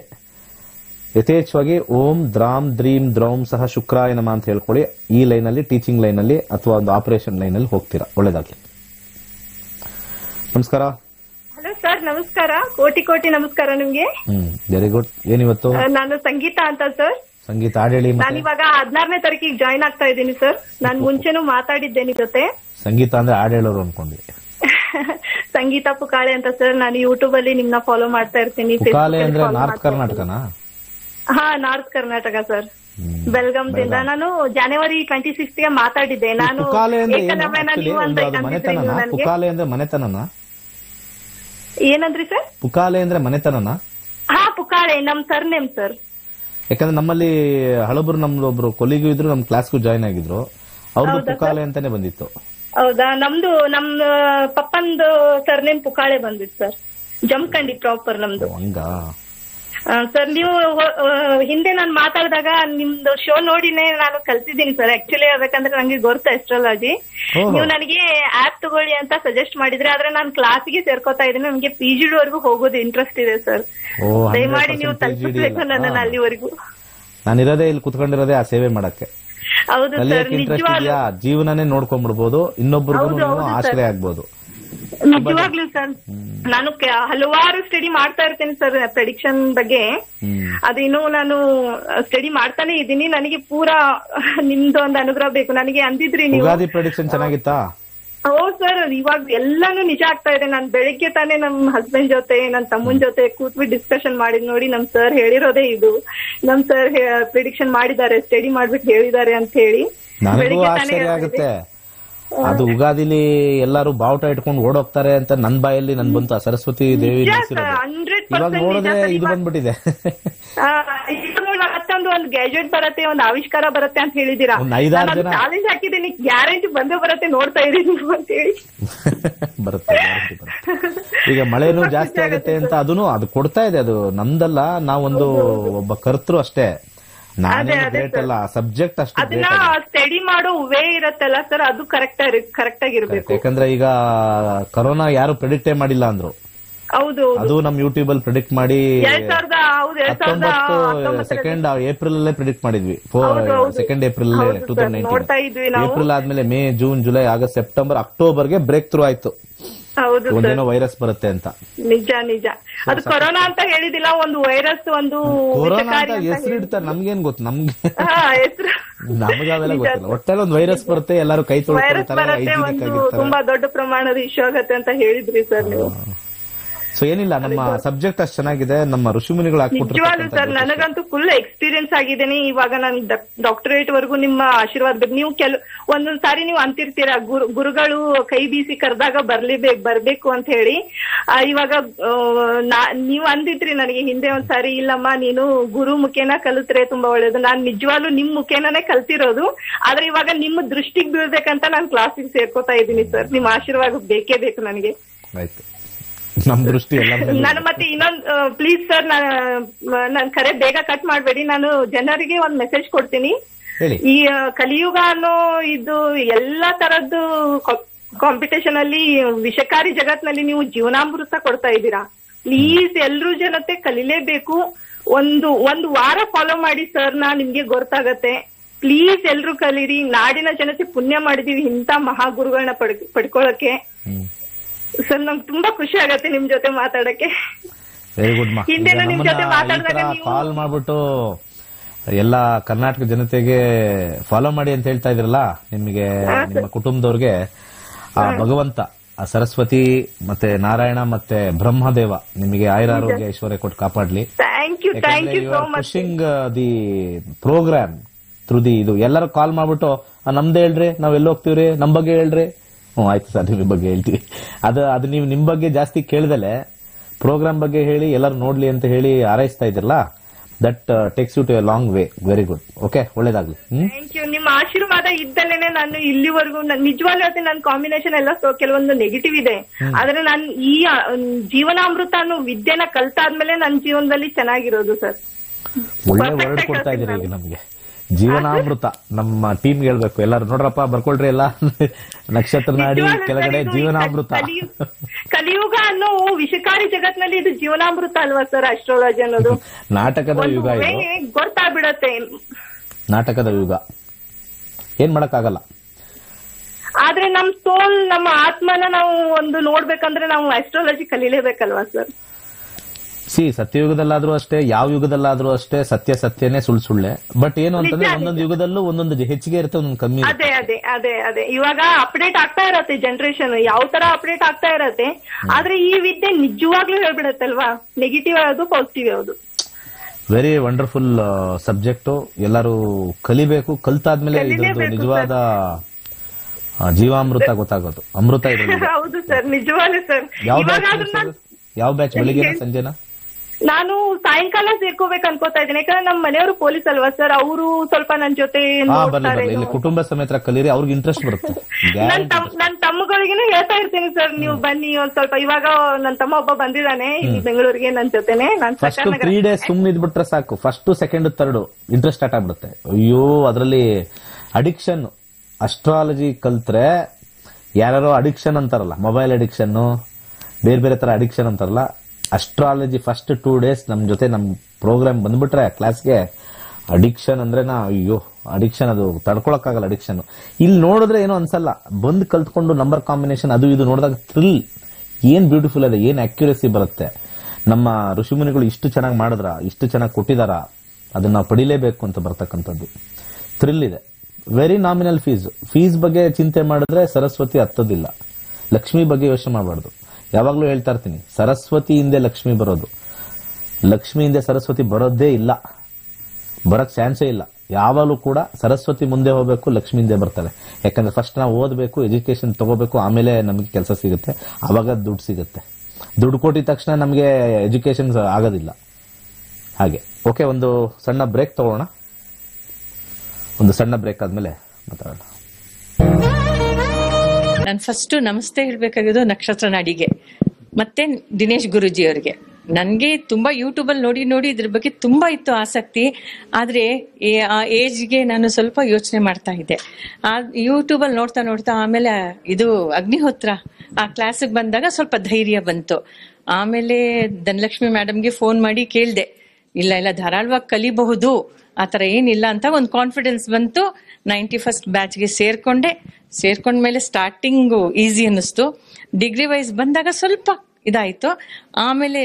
ಯಥೇಚ್ಛವಾಗಿ. ಓಂ ದ್ರಾಂ ದ್ರೀಂ ದ್ರೌಂ ಸಹ ಶುಕ್ರಾಯ ನಮಃ ಅಂತ ಹೇಳ್ಕೊಳ್ಳಿ. ಈ ಲೈನಲ್ಲಿ, ಟೀಚಿಂಗ್ ಲೈನಲ್ಲಿ ಅಥವಾ ಒಂದು ಆಪರೇಷನ್ ಲೈನಲ್ಲಿ ಹೋಗ್ತೀರಾ. ಒಳ್ಳೇದಾಗಲಿ. ನಮಸ್ಕಾರ. ಹಲೋ ಸರ್, ನಮಸ್ಕಾರ. ಕೋಟಿ ಕೋಟಿ ನಮಸ್ಕಾರ ನಿಮ್ಗೆ. Very good. ಏನಿವತ್ತು? ನಾನು ಸಂಗೀತ ಅಂತ ಸರ್. ಸಂಗೀತ, ಆಡೇಳಿ. ನಾನು ಇವಾಗ 16ನೇ ತಾರೀಕಿಗೆ ಜಾಯಿನ್ ಆಗ್ತಾ ಇದ್ದೀನಿ ಸರ್. ನಾನು ಮುಂಚೆನೂ ಮಾತಾಡಿದ್ದೇನೆ ಜೊತೆ. ಸಂಗೀತ ಅಂದ್ರೆ ಆಡೇಳೋರು ಅನ್ಕೊಂಡಿದ್ದೆ. ಸಂಗೀತ ಪುಕಾಳೆ ಅಂತ ಸರ್. ನಾನು ಯೂಟ್ಯೂಬ್ ಅಲ್ಲಿ ನಿಮ್ನ ಫಾಲೋ ಮಾಡ್ತಾ ಇರ್ತೀನಿ. ಪುಕಾಳೆ ಅಂದ್ರೆ ನಾರ್ತ್ ಕರ್ನಾಟಕನಾ? ಹಾ, ನಾರ್ತ್ ಕರ್ನಾಟಕ ಸರ್, ಬೆಳಗಾಂದಿಂದ. ನಾನು January 26th ಮಾತಾಡಿದ್ದೆ. ನಾನು ಪುಕಾಳೆ ಅಂದ್ರೆ ಮನೆತನನ ಏನಂದ್ರಿ ಸರ್? ಪುಕಾಳೆ ಅಂದ್ರೆ ಮನೆತನನ? ಹಾ, ಪುಕಾಳೆ ನಮ್ ಸರ್ ನೇಮ್ ಸರ್. ಯಾಕಂದ್ರೆ ನಮ್ಮಲ್ಲಿ ಹಳಬರು ನಮ್ದೊಬ್ರು ಕೊಲಿಗೂ ಇದ್ರು, ನಮ್ ಕ್ಲಾಸ್ಗೂ ಜಾಯಿನ್ ಆಗಿದ್ರು. ಅವ್ರದ್ದು ಪುಕಾಲೆ ಅಂತಾನೆ ಬಂದಿತ್ತು. ಹೌದಾ, ನಮ್ದು ನಮ್ಮ ಪಪ್ಪಂದು ಸರ್ನೇಮ್ ಪುಕಾಳೆ ಬಂದಿತ್ತು ಸರ್, ಜಮಖಂಡಿ ಪ್ರಾಪರ್ ನಮ್ದು. ಹಂಗ ಸರ್, ನೀವು ಹಿಂದೆ ನಾನು ಮಾತಾಡಿದಾಗ ನಿಮ್ದು ಶೋ ನೋಡಿನೇ ನಾನು ಕಲ್ತಿದ್ದೀನಿ ಸರ್. ಆಕ್ಚುಲಿ ಅದಕ್ಕಂದ್ರೆ ನಂಗೆ ಗೊತ್ತಾ ಎಸ್ಟ್ರಾಲಜಿ. ನೀವು ನನಗೆ ಆಪ್ ತಗೊಳ್ಳಿ ಅಂತ ಸಜೆಸ್ಟ್ ಮಾಡಿದ್ರೆ, ಆದ್ರೆ ನಾನು ಕ್ಲಾಸ್ಗೆ ಸೇರ್ಕೋತಾ ಇದ್ದೀನಿ. ನಮ್ಗೆ ಪಿ ಜಿ ಡಿ ವರೆಗೂ ಹೋಗೋದು ಇಂಟ್ರೆಸ್ಟ್ ಇದೆ ಸರ್. ದಯಮಾಡಿ ನೀವು ತಲುಪಿಸ್ಬೇಕು ನನ್ನ ಅಲ್ಲಿವರೆಗೂ. ನಾನಿರೋದೇ ಇಲ್ಲಿ ಕುತ್ಕೊಂಡಿರೋದೇ ಆ ಸೇವೆ ಮಾಡಕ್ಕೆ. ಹೌದು ಸರ್, ನಿಜವಾಗ್ಲೂ ಜೀವನನೇ ನೋಡ್ಕೊಂಡ್ಬಿಡ್ಬೋದು, ಇನ್ನೊಬ್ಬರಿಗೂ ಆಶ್ರಯ ಆಗ್ಬೋದು. ನಿಜವಾಗ್ಲೂ ಸರ್, ನಾನು ಹಲವಾರು ಸ್ಟಡಿ ಮಾಡ್ತಾ ಇರ್ತೇನೆ ಸರ್ ಪ್ರೆಡಿಕ್ಷನ್ ಬಗ್ಗೆ. ಅದೇನು ನಾನು ಸ್ಟಡಿ ಮಾಡ್ತಾನೆ ಇದ್ದೀನಿ. ನನಗೆ ಪೂರಾ ನಿಮ್ದು ಒಂದು ಅನುಗ್ರಹ ಬೇಕು. ನನಗೆ ಅಂದಿದ್ರಿ ನೀವು ಪ್ರೆಡಿಕ್ಷನ್ ಚೆನ್ನಾಗಿತ್ತಾ? ಹೌದು ಸರ್, ಇವಾಗ ಎಲ್ಲಾನು ನಿಜ ಆಗ್ತಾ ಇದೆ. ನಾನು ಬೆಳಿಗ್ಗೆ ತಾನೇ ನಮ್ ಹಸ್ಬೆಂಡ್ ಜೊತೆ ನನ್ನ ತಮ್ಮನ ಜೊತೆ ಕೂತ್ಬಿಟ್ಟು ಡಿಸ್ಕಷನ್ ಮಾಡಿದ್ ನೋಡಿ. ನಮ್ ಸರ್ ಹೇಳಿರೋದೇ ಇದು, ನಮ್ ಸರ್ ಪ್ರಿಡಿಕ್ಷನ್ ಮಾಡಿದ್ದಾರೆ, ಸ್ಟಡಿ ಮಾಡ್ಬಿಟ್ಟು ಹೇಳಿದ್ದಾರೆ ಅಂತ ಹೇಳಿ ಆಶ್ಚರ್ಯ ಆಗುತ್ತೆ. ಅದು ಉಗಾದಿಲಿ ಎಲ್ಲಾರು ಬಾವುಟ ಇಟ್ಕೊಂಡು ಓಡೋಗ್ತಾರೆ ಅಂತ ನನ್ ಬಾಯಲ್ಲಿ ನನ್ ಬಂತು. ಸರಸ್ವತಿ ದೇವಿ ನೋಡಿದ್ರೆ ಇದು ಬಂದ್ಬಿಟ್ಟಿದೆ. ಮತ್ತೊಂದು ಒಂದು ಗ್ಯಾಜೆಟ್ ಬರುತ್ತೆ, ಒಂದು ಆವಿಷ್ಕಾರ ಬರುತ್ತೆ ಅಂತ ಹೇಳಿದೀರಾ. ಚಾಲೆಂಜ್ ಹಾಕಿದೀನಿ, ಗ್ಯಾರಂಟಿ ಬಂದೇ ಬರುತ್ತೆ, ನೋಡ್ತಾ ಇದೀನಿ ಅಂತ ಹೇಳಿ ಬರುತ್ತೆ. ಈಗ ಮಳೆನೂ ಜಾಸ್ತಿ ಆಗುತ್ತೆ ಅಂತ ಅದನ್ನು ಅದು ಕೊಡ್ತಾ ಇದೆ. ಅದು ನಮ್ದಲ್ಲ, ನಾವೊಂದು ಒಬ್ಬ ಕರ್ತೃ ಅಷ್ಟೇ. ಸಬ್ಜೆಕ್ಟ್ ಅಷ್ಟೇ ಸ್ಟಡಿ ಮಾಡೋ ವೇ ಇರತ್ತಲ್ಲ ಸರ್, ಅದು ಕರೆಕ್ಟ್ ಆಗಿರ್ಬೇಕು. ಯಾಕಂದ್ರೆ ಈಗ ಕರೋನಾ ಯಾರು ಪ್ರೆಡಿಕ್ಟೇ ಮಾಡಿಲ್ಲ ಅಂದ್ರು. ಹೌದು, ಅದು ನಮ್ ಯೂಟ್ಯೂಬ್ ಅಲ್ಲಿ ಪ್ರಿಡಿಕ್ಟ್ ಮಾಡಿ 19 ಏಪ್ರಿಲ್ ಅಲ್ಲೇ ಪ್ರಿಡಿಕ್ಟ್ ಮಾಡಿದ್ವಿ. 2 ಏಪ್ರಿಲ್ 2019. ಏಪ್ರಿಲ್ ಆದ್ಮೇಲೆ May, June, July, August, September, October ಗೆ ಬ್ರೇಕ್ ಥ್ರೂ ಆಯ್ತು. ಹೌದು, ಒಂದೇನೋ ವೈರಸ್ ಬರುತ್ತೆ ಅಂತ. ನಿಜ ನಿಜ, ಅದು ಕೊರೋನಾ ಅಂತ ಹೇಳಿದಿಲ್ಲ, ಒಂದು ವೈರಸ್, ಒಂದು ಕೊರೋನಾ ಅಂತ ಹೆಸರು ಇಡ್ತಾರೆ. ನಮ್ಗೇನ್ ಗೊತ್ತು, ನಮ್ಗೆ ಅವೆಲ್ಲ ಗೊತ್ತಿಲ್ಲ. ಒಟ್ಟಲ್ಲಿ ಒಂದು ವೈರಸ್ ಬರುತ್ತೆ, ಎಲ್ಲಾರು ಕೈ ತೊಳ್ತಾರೆ, ತುಂಬಾ ದೊಡ್ಡ ಪ್ರಮಾಣದ ಇಶ್ಯೂ ಆಗತ್ತೆ ಅಂತ ಹೇಳಿದ್ರಿ ಸರ್ ನೀವು. ಸೊ ಏನಿಲ್ಲ, ನಮ್ಮ ಸಬ್ಜೆಕ್ಟ್ ಅಷ್ಟು ಚೆನ್ನಾಗಿದೆ, ನಮ್ಮ ಋಷಿಮುನಿಗಳು ಹಾಕಿಬಿಟ್ರು ಸರ್. ನನಗಂತೂ ಫುಲ್ ಎಕ್ಸ್ಪೀರಿಯನ್ಸ್ ಆಗಿದ್ದೀನಿ. ಇವಾಗ ನಾನು ಡಾಕ್ಟರೇಟ್ ವರೆಗೂ ನಿಮ್ಮ ಆಶೀರ್ವಾದ ಬೇಕು. ನೀವು ಒಂದೊಂದ್ ಸಾರಿ ನೀವು ಅಂತಿರ್ತೀರಾ, ಗುರುಗಳು ಕೈ ಬೀಸಿ ಕರೆದಾಗ ಬರ್ಬೇಕು ಅಂತ ಹೇಳಿ. ಇವಾಗ ನೀವು ಅಂದಿದ್ರಿ ನನಗೆ ಹಿಂದೆ ಒಂದ್ಸಾರಿ, ಇಲ್ಲಮ್ಮ ನೀನು ಗುರು ಮುಖೇನ ಕಲಿತ್ರೆ ತುಂಬಾ ಒಳ್ಳೇದು. ನಾನು ನಿಜವಾಗ್ಲೂ ನಿಮ್ ಮುಖೇನೇ ಕಲ್ತಿರೋದು. ಆದ್ರೆ ಇವಾಗ ನಿಮ್ಮ ದೃಷ್ಟಿಗೆ ಬೀಳ್ಬೇಕಂತ ನಾನು ಕ್ಲಾಸಿಗೆ ಸೇರ್ಕೋತಾ ಇದ್ದೀನಿ ಸರ್. ನಿಮ್ ಆಶೀರ್ವಾದ ಬೇಕೇ ಬೇಕು ನನಗೆ. ನಮ್ ದೃಷ್ಟಿ ನಾನು ಮತ್ತೆ ಇನ್ನೊಂದು, ಪ್ಲೀಸ್ ಸರ್, ನಾನು ಕರೆ ಬೇಗ ಕಟ್ ಮಾಡಬೇಡಿ. ನಾನು ಜನರಿಗೆ ಒಂದ್ ಮೆಸೇಜ್ ಕೊಡ್ತೀನಿ. ಈ ಕಲಿಯುಗ ಅನ್ನೋ ಇದು ಎಲ್ಲಾ ತರದ್ದು ಕಾಂಪಿಟೇಷನ್ ಅಲ್ಲಿ, ವಿಷಕಾರಿ ಜಗತ್ನಲ್ಲಿ ನೀವು ಜೀವನಾಮೃತ ಕೊಡ್ತಾ ಇದ್ದೀರಾ. ಪ್ಲೀಸ್ ಎಲ್ರೂ ಜನತೆ ಕಲಿಲೇಬೇಕು. ಒಂದು ವಾರ ಫಾಲೋ ಮಾಡಿ ಸರ್, ನಾ ನಿಮ್ಗೆ ಗೊತ್ತಾಗತ್ತೆ. ಪ್ಲೀಸ್ ಎಲ್ರೂ ಕಲೀರಿ. ನಾಡಿನ ಜನತೆ ಪುಣ್ಯ ಮಾಡಿದೀವಿ ಇಂಥ ಮಹಾಗುರುಗಳನ್ನ ಪಡ್ಕೊಳ್ಳಕ್ಕೆ. ಸರ್ ನಂಗೆ ತುಂಬಾ ಖುಷಿ ಆಗತ್ತೆ ನಿಮ್ ಜೊತೆ ಮಾತಾಡಕ್ಕೆ. Very good. ಹಿಂದೆನೂ ನಿಮ್ ಜೊತೆ ಮಾತಾಡಿದಾಗ ಕಾಲ್ ಮಾಡ್ಬಿಟ್ಟು ಎಲ್ಲಾ ಕರ್ನಾಟಕ ಜನತೆಗೆ ಫಾಲೋ ಮಾಡಿ ಅಂತ ಹೇಳ್ತಾ ಇದ್ರಲ್ಲ, ನಿಮ್ಗೆ ನಿಮ್ಮ ಕುಟುಂಬದವ್ರಿಗೆ ಆ ಭಗವಂತ, ಆ ಸರಸ್ವತಿ ಮತ್ತೆ ನಾರಾಯಣ ಮತ್ತೆ ಬ್ರಹ್ಮದೇವ ನಿಮಗೆ ಆಯುರಾರೋಗ್ಯ ಐಶ್ವರ್ಯ ಕೊಟ್ಟು ಕಾಪಾಡ್ಲಿ. Pushing the program through the ಇದು ಎಲ್ಲರೂ ಕಾಲ್ ಮಾಡ್ಬಿಟ್ಟು ನಮ್ದು ಹೇಳ್ರಿ, ನಾವ್ ಎಲ್ಲಿ ಹೋಗ್ತಿವ್ರಿ, ನಮ್ ಬಗ್ಗೆ ಹೇಳ್ರಿ. ಹ್ಞೂ ಆಯ್ತು ಸರ್, ನಿಮ್ಮ ಬಗ್ಗೆ ಹೇಳ್ತೀವಿ. ಅದು ನೀವು ನಿಮ್ಮ ಬಗ್ಗೆ ಜಾಸ್ತಿ ಕೇಳ್ದಲೆ ಪ್ರೋಗ್ರಾಮ್ ಬಗ್ಗೆ ಹೇಳಿ ಎಲ್ಲರೂ ನೋಡ್ಲಿ ಅಂತ ಹೇಳಿ ಹಾರೈಸ್ತಾ ಇದ್ರಲ್ಲ, that takes you to a long way. Very good. Okay, ಒಳ್ಳೇದಾಗ್ಲಿ. Thank you. ನಿಮ್ಮ ಆಶೀರ್ವಾದ ಇದ್ದಲ್ಲೇನೆ ನಾನು ಇಲ್ಲಿವರೆಗೂ. ನಿಜವಾಗ್ಲೂ ಅದೇ ನನ್ನ ಕಾಂಬಿನೇಷನ್ ಎಲ್ಲ ಕೆಲವೊಂದು ನೆಗೆಟಿವ್ ಇದೆ, ಆದ್ರೆ ನಾನು ಈ ಜೀವನಾಮೃತ ಅನ್ನೋ ವಿದ್ಯೆನ ಕಲ್ತಾದ್ಮೇಲೆ ನನ್ನ ಜೀವನದಲ್ಲಿ ಚೆನ್ನಾಗಿರೋದು ಸರ್. ಒಳ್ಳೆ ವರ್ಡ್ ಕೊಡ್ತಾ ಇದ್ದೀರಿ ಈಗ ನಮಗೆ, ಜೀವನಾಮೃತ. ನಮ್ಮ ಟೀಮ್ ಹೇಳ್ಬೇಕು ಎಲ್ಲಾರು, ನೋಡ್ರಪ್ಪ ಬರ್ಕೊಳ್ರಿ ಎಲ್ಲ, ನಕ್ಷತ್ರ ನಾಡಿ ಕೆಳಗಡೆ ಜೀವನಾಮೃತ. ಕಲಿಯುಗ ಅನ್ನೋ ವಿಷಕಾರಿ ಜಗತ್ನಲ್ಲಿ ಇದು ಜೀವನಾಮೃತ ಅಲ್ವಾ ಸರ್? ಆಸ್ಟ್ರಾಲಜಿ ಅನ್ನೋದು ನಾಟಕದ ಯುಗ, ಗೊತ್ತಾಗ್ಬಿಡತ್ತೆ ನಾಟಕದ ಯುಗ, ಏನ್ ಮಾಡಕ್ಕಾಗಲ್ಲ. ಆದ್ರೆ ನಮ್ ಸೋಲ್, ನಮ್ಮ ಆತ್ಮನ ನಾವು ಒಂದು ನೋಡ್ಬೇಕಂದ್ರೆ ನಾವು ಆಸ್ಟ್ರಾಲಜಿ ಕಲೀಲೇಬೇಕಲ್ವಾ ಸರ್? ಸತ್ಯಯುಗದಲ್ಲಾದ್ರೂ ಅಷ್ಟೇ, ಯಾವ ಯುಗದಲ್ಲಾದ್ರೂ ಅಷ್ಟೇ, ಸತ್ಯ ಸತ್ಯನೇ, ಸುಳ್ಳು ಸುಳ್ಳೆ. ಬಟ್ ಏನು ಅಂತಂದ್ರೆ ಒಂದೊಂದು ಯುಗದಲ್ಲೂ ಒಂದೊಂದು ಹೆಚ್ಚಿಗೆ ಇರುತ್ತೆ, ಒಂದೊಂದು ಕಮ್ಮಿ. ಅದೇ ಇವಾಗ ಅಪ್ಡೇಟ್ ಆಗ್ತಾ ಇರತ್ತೆ ಜನರೇಷನ್, ಯಾವ ತರ ಅಪ್ಡೇಟ್ ಆಗ್ತಾ ಇರತ್ತೆ. ಆದ್ರೆ ಈ ವಿದ್ಯೆ ನಿಜವಾಗ್ಲೂ ಹೇಳ್ಬಿಡತ್ತಲ್ವಾ, ನೆಗೆಟಿವ್ ಯಾವುದು, ಪಾಸಿಟಿವ್ ಯಾವುದು. Very wonderful subject. ಎಲ್ಲರೂ ಕಲಿಬೇಕು. ಕಲ್ತಾದ್ಮೇಲೆ ಇದೊಂದು ನಿಜವಾದ ಜೀವಾಮೃತ ಗೊತ್ತಾಗೋದು, ಅಮೃತ ಇರೋದು. ಹೌದು ಸರ್, ನಿಜವಾಗ್ಲೂ ಸರ್. ಯಾವ ಬ್ಯಾಚ್, ಬೆಳಿಗ್ಗೆ ಸಂಜೆನಾ? ನಾನು ಸಾಯಂಕಾಲ ಸೇರ್ಕೋಬೇಕು ಅನ್ಕೋತಾ ಇದ್ದೀನಿ, ಯಾಕಂದ್ರೆ ನಮ್ಮ ಮನೆಯವರು ಪೊಲೀಸ್ ಅಲ್ವಾ ಸರ್, ಅವರು ಸ್ವಲ್ಪ ನನ್ನ ಜೊತೆ ಕುಟುಂಬ ಸಮೇತ ಕಲೀರಿ, ಅವ್ರಿಗೆ ಇಂಟ್ರೆಸ್ಟ್ ಬರುತ್ತೆ. ನನ್ನ ತಮ್ಮಗಳಿಗೇನು ಹೇಳ್ತಾ ಇರ್ತೀನಿ ಸರ್, ನೀವು ಬನ್ನಿ ಒಂದ್ ಸ್ವಲ್ಪ. ಇವಾಗ ನನ್ನ ತಮ್ಮ ಒಬ್ಬ ಬಂದಿದ್ದಾನೆ ಇಲ್ಲಿ ಬೆಂಗಳೂರಿಗೆ ನನ್ನ ಜೊತೆನೆ. ನಾನು 3 days ಸುಮ್ಮನೆ ಇದ್ಬಿಟ್ರೆ ಸಾಕು, first second third interest start ಆಗ್ಬಿಡುತ್ತೆ. ಅಯ್ಯೋ ಅದರಲ್ಲಿ ಅಡಿಕ್ಷನ್, ಅಸ್ಟ್ರಾಲಜಿ ಕಲ್ತ್ರೆ ಯಾರ್ಯಾರೋ ಅಡಿಕ್ಷನ್ ಅಂತಾರಲ್ಲ, ಮೊಬೈಲ್ ಅಡಿಕ್ಷನ್ ಬೇರೆ ಬೇರೆ ತರ ಅಡಿಕ್ಷನ್ ಅಂತಾರಲ್ಲ, ಅಸ್ಟ್ರಾಲಜಿ ಫಸ್ಟ್ 2 days ನಮ್ ಜೊತೆ ನಮ್ ಪ್ರೋಗ್ರಾಮ್ ಬಂದ್ಬಿಟ್ರೆ ಕ್ಲಾಸ್ಗೆ, ಅಡಿಕ್ಷನ್ ಅಂದ್ರೆ ನಾ ಅಯ್ಯೋ ಅಡಿಕ್ಷನ್ ಅದು ತಡ್ಕೊಳಕ್ಕಾಗಲ್ಲ. ಅಡಿಕ್ಷನ್ ಇಲ್ಲಿ ನೋಡಿದ್ರೆ ಏನೋ ಅನ್ಸಲ್ಲ, ಬಂದ್ ಕಲ್ತ್ಕೊಂಡು ನಂಬರ್ ಕಾಂಬಿನೇಷನ್ ಅದು ಇದು ನೋಡಿದಾಗ ಥ್ರಿಲ್, ಏನ್ ಬ್ಯೂಟಿಫುಲ್ ಅದ, ಏನ್ ಅಕ್ಯುರಸಿ ಬರುತ್ತೆ. ನಮ್ಮ ಋಷಿಮುನಿಗಳು ಇಷ್ಟು ಚೆನ್ನಾಗಿ ಮಾಡಿದ್ರ, ಇಷ್ಟು ಚೆನ್ನಾಗಿ ಕೊಟ್ಟಿದಾರ, ಅದನ್ನ ಪಡಿಲೇಬೇಕು ಅಂತ ಬರ್ತಕ್ಕಂಥದ್ದು ಥ್ರಿಲ್ ಇದೆ. Very nominal fees. ಫೀಸ್ ಬಗ್ಗೆ ಚಿಂತೆ ಮಾಡಿದ್ರೆ ಸರಸ್ವತಿ ಹತ್ತೋದಿಲ್ಲ. ಲಕ್ಷ್ಮಿ ಬಗ್ಗೆ ಯೋಚನೆ ಮಾಡಬಾರ್ದು. ಯಾವಾಗಲೂ ಹೇಳ್ತಾ ಇರ್ತೀನಿ, ಸರಸ್ವತಿ ಹಿಂದೆ ಲಕ್ಷ್ಮಿ ಬರೋದು, ಲಕ್ಷ್ಮಿ ಹಿಂದೆ ಸರಸ್ವತಿ ಬರೋದೇ ಇಲ್ಲ, ಬರೋಕ್ಕೆ ಚಾನ್ಸೇ ಇಲ್ಲ. ಯಾವಾಗಲೂ ಕೂಡ ಸರಸ್ವತಿ ಮುಂದೆ ಹೋಗಬೇಕು, ಲಕ್ಷ್ಮಿ ಹಿಂದೆ ಬರ್ತಾರೆ. ಯಾಕಂದ್ರೆ ಫಸ್ಟ್ ನಾವು ಓದಬೇಕು, ಎಜುಕೇಶನ್ ತಗೋಬೇಕು, ಆಮೇಲೆ ನಮಗೆ ಕೆಲಸ ಸಿಗುತ್ತೆ, ಆವಾಗ ದುಡ್ಡು ಸಿಗುತ್ತೆ. ದುಡ್ಡು ಕೊಟ್ಟಿದ ತಕ್ಷಣ ನಮಗೆ ಎಜುಕೇಶನ್ ಆಗೋದಿಲ್ಲ. ಹಾಗೆ ಓಕೆ, ಒಂದು ಸಣ್ಣ ಬ್ರೇಕ್ ತಗೊಳ್ಳೋಣ. ಒಂದು ಸಣ್ಣ ಬ್ರೇಕ್ ಆದ್ಮೇಲೆ ಮಾತಾಡೋಣ. ನಾನು ಫಸ್ಟ್ ನಮಸ್ತೆ ಹೇಳ್ಬೇಕಾಗಿದ್ದು ನಕ್ಷತ್ರ ನಾಡಿಗೆ ಮತ್ತೆ ದಿನೇಶ್ ಗುರುಜಿ ಅವರಿಗೆ. ನನ್ಗೆ ತುಂಬಾ ಯೂಟ್ಯೂಬ್ ಅಲ್ಲಿ ನೋಡಿ ನೋಡಿ ಇದ್ರ ಬಗ್ಗೆ ತುಂಬಾ ಇತ್ತು ಆಸಕ್ತಿ, ಆದ್ರೆ ಆ ಏಜ್ಗೆ ನಾನು ಸ್ವಲ್ಪ ಯೋಚನೆ ಮಾಡ್ತಾ ಇದ್ದೆ. ಆ ಯೂಟ್ಯೂಬ್ ಅಲ್ಲಿ ನೋಡ್ತಾ ನೋಡ್ತಾ ಆಮೇಲೆ ಇದು ಅಗ್ನಿಹೋತ್ರ ಆ ಕ್ಲಾಸಿಗೆ ಬಂದಾಗ ಸ್ವಲ್ಪ ಧೈರ್ಯ ಬಂತು. ಆಮೇಲೆ ಧನಲಕ್ಷ್ಮಿ ಮೇಡಮ್ಗೆ ಫೋನ್ ಮಾಡಿ ಕೇಳಿದೆ, ಇಲ್ಲ ಇಲ್ಲ ಧಾರಾಳವಾಗಿ ಕಲಿಬಹುದು, ಆ ಥರ ಏನಿಲ್ಲ ಅಂತ ಒಂದು ಕಾನ್ಫಿಡೆನ್ಸ್ ಬಂತು. 91st ಬ್ಯಾಚ್ಗೆ ಸೇರ್ಕೊಂಡ್ಮೇಲೆ ಸ್ಟಾರ್ಟಿಂಗು ಈಸಿ ಅನ್ನಿಸ್ತು. ಡಿಗ್ರಿ ವೈಸ್ ಬಂದಾಗ ಸ್ವಲ್ಪ ಇದಾಯಿತು. ಆಮೇಲೆ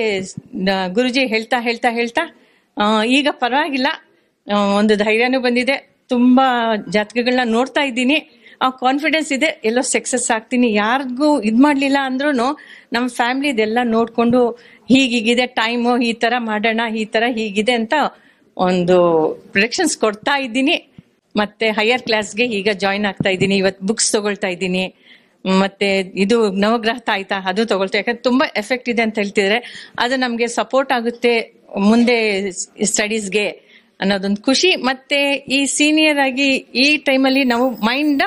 ಗುರುಜಿ ಹೇಳ್ತಾ ಹೇಳ್ತಾ ಹೇಳ್ತಾ ಈಗ ಪರವಾಗಿಲ್ಲ, ಒಂದು ಧೈರ್ಯನೂ ಬಂದಿದೆ, ತುಂಬ ಜಾತಕಗಳನ್ನ ನೋಡ್ತಾ ಇದ್ದೀನಿ, ಆ ಕಾನ್ಫಿಡೆನ್ಸ್ ಇದೆ, ಎಲ್ಲೋ ಸಕ್ಸಸ್ ಆಗ್ತೀನಿ. ಯಾರಿಗೂ ಇದು ಮಾಡಲಿಲ್ಲ ಅಂದ್ರೂ ನಮ್ಮ ಫ್ಯಾಮಿಲಿ ಇದೆಲ್ಲ ನೋಡಿಕೊಂಡು ಹೀಗಿದೆ ಟೈಮು, ಈ ಥರ ಮಾಡೋಣ, ಈ ಥರ ಹೀಗಿದೆ ಅಂತ ಒಂದು ಪ್ರೊಡಕ್ಷನ್ಸ್ ಕೊಡ್ತಾ ಇದ್ದೀನಿ. ಮತ್ತೆ ಹೈಯರ್ ಕ್ಲಾಸ್ಗೆ ಈಗ ಜಾಯಿನ್ ಆಗ್ತಾ ಇದ್ದೀನಿ. ಇವತ್ತು ಬುಕ್ಸ್ ತಗೊಳ್ತಾ ಇದ್ದೀನಿ, ಮತ್ತೆ ಇದು ನವಗ್ರಹ ತಾಯ್ತಾ ಅದು ತಗೊಳ್ತಾ, ಯಾಕಂದ್ರೆ ತುಂಬಾ ಎಫೆಕ್ಟ್ ಇದೆ ಅಂತ ಹೇಳ್ತಿದ್ರೆ ಅದು ನಮಗೆ ಸಪೋರ್ಟ್ ಆಗುತ್ತೆ ಮುಂದೆ ಸ್ಟಡೀಸ್ಗೆ ಅನ್ನೋದೊಂದು ಖುಷಿ. ಮತ್ತೆ ಈ ಸೀನಿಯರ್ ಆಗಿ ಈ ಟೈಮಲ್ಲಿ ನಾವು ಮೈಂಡ್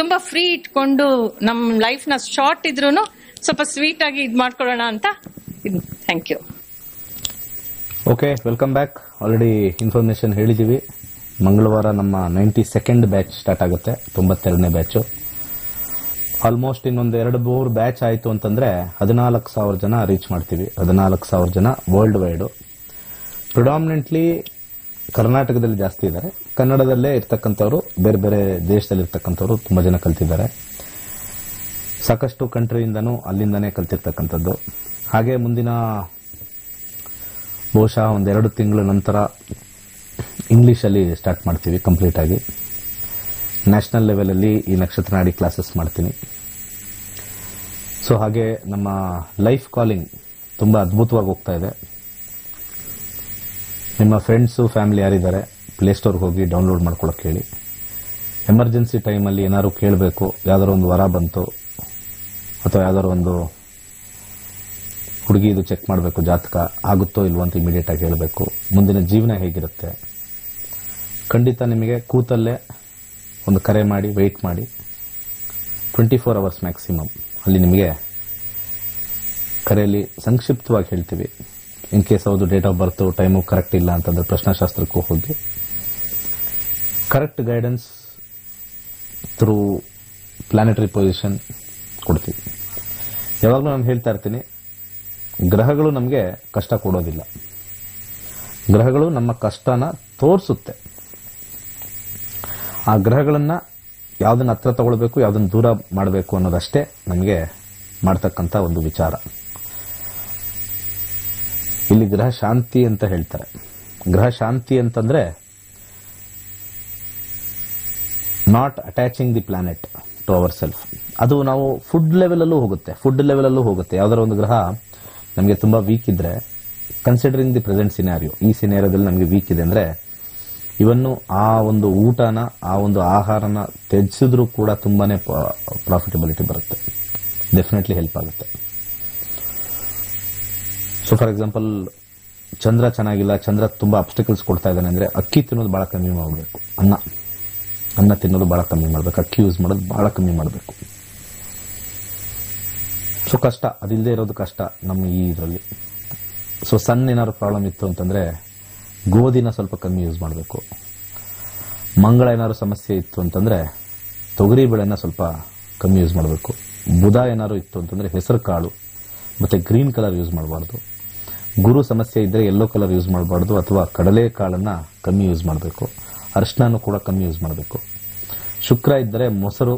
ತುಂಬಾ ಫ್ರೀ ಇಟ್ಕೊಂಡು ನಮ್ಮ ಲೈಫ್ನ ಶಾರ್ಟ್ ಇದ್ರೂ ಸ್ವಲ್ಪ ಸ್ವೀಟ್ ಆಗಿ ಇದು ಮಾಡ್ಕೊಳ್ಳೋಣ ಅಂತ. Thank you. Okay, welcome back. Already information ಹೇಳಿದ್ದೀವಿ, ಮಂಗಳವಾರ ನಮ್ಮ 92nd ಬ್ಯಾಚ್ ಸ್ಟಾರ್ಟ್ ಆಗುತ್ತೆ, 92ನೇ ಬ್ಯಾಚು. ಆಲ್ಮೋಸ್ಟ್ ಇನ್ನೊಂದು 2-3 ಬ್ಯಾಚ್ ಆಯಿತು ಅಂತಂದರೆ 14,000 ಜನ ರೀಚ್ ಮಾಡ್ತೀವಿ. 14,000 ಜನ ವರ್ಲ್ಡ್ ವೈಡು. ಪ್ರಿಡಾಮಿನೆಂಟ್ಲಿ ಕರ್ನಾಟಕದಲ್ಲಿ ಜಾಸ್ತಿ ಇದ್ದಾರೆ, ಕನ್ನಡದಲ್ಲೇ ಇರ್ತಕ್ಕಂಥವ್ರು, ಬೇರೆ ಬೇರೆ ದೇಶದಲ್ಲಿ ಇರ್ತಕ್ಕಂಥವ್ರು ತುಂಬ ಜನ ಕಲ್ತಿದ್ದಾರೆ. ಸಾಕಷ್ಟು ಕಂಟ್ರಿಯಿಂದನೂ ಅಲ್ಲಿಂದನೇ ಕಲ್ತಿರ್ತಕ್ಕಂಥದ್ದು. ಹಾಗೆ ಮುಂದಿನ ಬಹುಶಃ 1-2 ತಿಂಗಳ ನಂತರ ಇಂಗ್ಲೀಷಲ್ಲಿ ಸ್ಟಾರ್ಟ್ ಮಾಡ್ತೀವಿ ಕಂಪ್ಲೀಟಾಗಿ. ನ್ಯಾಷನಲ್ ಲೆವೆಲಲ್ಲಿ ಈ ನಕ್ಷತ್ರ ನಾಡಿ ಕ್ಲಾಸಸ್ ಮಾಡ್ತೀನಿ. ಸೊ ಹಾಗೆ ನಮ್ಮ ಲೈಫ್ ಕಾಲಿಂಗ್ ತುಂಬ ಅದ್ಭುತವಾಗಿ ಹೋಗ್ತಾ ಇದೆ. ನಿಮ್ಮ ಫ್ರೆಂಡ್ಸು ಫ್ಯಾಮಿಲಿ ಯಾರಿದ್ದಾರೆ ಪ್ಲೇಸ್ಟೋರ್ಗೆ ಹೋಗಿ ಡೌನ್ಲೋಡ್ ಮಾಡ್ಕೊಳ್ಳೋಕೆ ಹೇಳಿ. ಎಮರ್ಜೆನ್ಸಿ ಟೈಮಲ್ಲಿ ಏನಾದ್ರು ಕೇಳಬೇಕು, ಯಾವುದಾದ್ರು ಒಂದು ವರ ಬಂತು ಅಥವಾ ಯಾವುದಾದ್ರು ಒಂದು ಹುಡುಗಿ ಇದು ಚೆಕ್ ಮಾಡಬೇಕು, ಜಾತಕ ಆಗುತ್ತೋ ಇಲ್ವೋ ಅಂತ ಇಮಿಡಿಯೇಟಾಗಿ ಹೇಳಬೇಕು. ಮುಂದಿನ ಜೀವನ ಹೇಗಿರುತ್ತೆ ಖಂಡಿತ ನಿಮಗೆ ಕೂತಲ್ಲೇ ಒಂದು ಕರೆ ಮಾಡಿ ವೆಯ್ಟ್ ಮಾಡಿ 24 hours ಮ್ಯಾಕ್ಸಿಮಮ್. ಅಲ್ಲಿ ನಿಮಗೆ ಕರೆಯಲ್ಲಿ ಸಂಕ್ಷಿಪ್ತವಾಗಿ ಹೇಳ್ತೀವಿ. ಇನ್ ಕೇಸ್ ಅವ್ರದ್ದು date of birth time correct ಇಲ್ಲ ಅಂತಂದರೆ ಪ್ರಶ್ನಾಶಾಸ್ತ್ರಕ್ಕೂ ಹೋಗಿ correct guidance through planetary position ಕೊಡ್ತೀವಿ. ಯಾವಾಗಲೂ ನಾನು ಹೇಳ್ತಾ ಇರ್ತೀನಿ, ಗ್ರಹಗಳು ನಮಗೆ ಕಷ್ಟ ಕೊಡೋದಿಲ್ಲ, ಗ್ರಹಗಳು ನಮ್ಮ ಕಷ್ಟನ ತೋರಿಸುತ್ತೆ. ಆ ಗ್ರಹಗಳನ್ನು ಯಾವುದನ್ನು ಹತ್ರ ತಗೊಳ್ಬೇಕು, ಯಾವುದನ್ನು ದೂರ ಮಾಡಬೇಕು ಅನ್ನೋದಷ್ಟೇ ನಮಗೆ ಮಾಡ್ತಕ್ಕಂಥ ಒಂದು ವಿಚಾರ. ಇಲ್ಲಿ ಗ್ರಹ ಶಾಂತಿ ಅಂತ ಹೇಳ್ತಾರೆ. ಗ್ರಹ ಶಾಂತಿ ಅಂತಂದರೆ not attaching the planet to our self. ಅದು ನಾವು ಫುಡ್ ಲೆವೆಲಲ್ಲೂ ಹೋಗುತ್ತೆ. ಯಾವುದಾದ್ರು ಒಂದು ಗ್ರಹ ನಮಗೆ ತುಂಬ ವೀಕ್ ಇದ್ದರೆ, ಕನ್ಸಿಡರಿಂಗ್ ದಿ ಪ್ರೆಸೆಂಟ್ ಸಿನಾರಿಯೋ, ಈ ಸಿನಾರಿಯೋದಲ್ಲಿ ನಮಗೆ ವೀಕ್ ಇದೆ ಅಂದರೆ ಇವನ್ನು ಆ ಒಂದು ಊಟನ ಆ ಒಂದು ಆಹಾರನ ತ್ಯಜಿಸಿದ್ರೂ ಕೂಡ ತುಂಬಾ ಪ್ರಾಫಿಟಬಿಲಿಟಿ ಬರುತ್ತೆ, ಡೆಫಿನೆಟ್ಲಿ ಹೆಲ್ಪ್ ಆಗುತ್ತೆ. ಸೊ ಫಾರ್ ಎಕ್ಸಾಂಪಲ್ ಚಂದ್ರ ಚೆನ್ನಾಗಿಲ್ಲ, ಚಂದ್ರ ತುಂಬಾ ಅಬ್ಸ್ಟಿಕಲ್ಸ್ ಕೊಡ್ತಾ ಇದ್ದಾನೆ ಅಂದ್ರೆ ಅಕ್ಕಿ ತಿನ್ನೋದು ಬಹಳ ಕಮ್ಮಿ ಮಾಡಬೇಕು. ಅನ್ನ ತಿನ್ನೋದು ಬಹಳ ಕಮ್ಮಿ ಮಾಡಬೇಕು, ಅಕ್ಕಿ ಯೂಸ್ ಮಾಡೋದು ಬಹಳ ಕಮ್ಮಿ ಮಾಡಬೇಕು. ಸೊ ಕಷ್ಟ, ಅದಿಲ್ಲದೆ ಇರೋದು ಕಷ್ಟ ನಮ್ಮ ಈ ಇದರಲ್ಲಿ. ಸೊ ಸಣ್ಣ ಏನಾದ್ರು ಪ್ರಾಬ್ಲಮ್ ಇತ್ತು ಅಂತಂದ್ರೆ ಗೋಧಿನ ಸ್ವಲ್ಪ ಕಮ್ಮಿ ಯೂಸ್ ಮಾಡಬೇಕು. ಮಂಗಳ ಏನಾದ್ರು ಸಮಸ್ಯೆ ಇತ್ತು ಅಂತಂದ್ರೆ ತೊಗರಿ ಬೆಳೆನ ಸ್ವಲ್ಪ ಕಮ್ಮಿ ಯೂಸ್ ಮಾಡಬೇಕು. ಬುಧ ಏನಾದ್ರು ಇತ್ತು ಅಂತಂದ್ರೆ ಹೆಸರು ಕಾಳು ಮತ್ತೆ ಗ್ರೀನ್ ಕಲರ್ ಯೂಸ್ ಮಾಡಬಾರ್ದು. ಗುರು ಸಮಸ್ಯೆ ಇದ್ದರೆ ಯೆಲ್ಲೋ ಕಲರ್ ಯೂಸ್ ಮಾಡಬಾರ್ದು, ಅಥವಾ ಕಡಲೆ ಕಾಳನ್ನು ಕಮ್ಮಿ ಯೂಸ್ ಮಾಡಬೇಕು. ಅರಿಶಿಣನೂ ಕೂಡ ಕಮ್ಮಿ ಯೂಸ್ ಮಾಡಬೇಕು. ಶುಕ್ರ ಇದ್ದರೆ ಮೊಸರು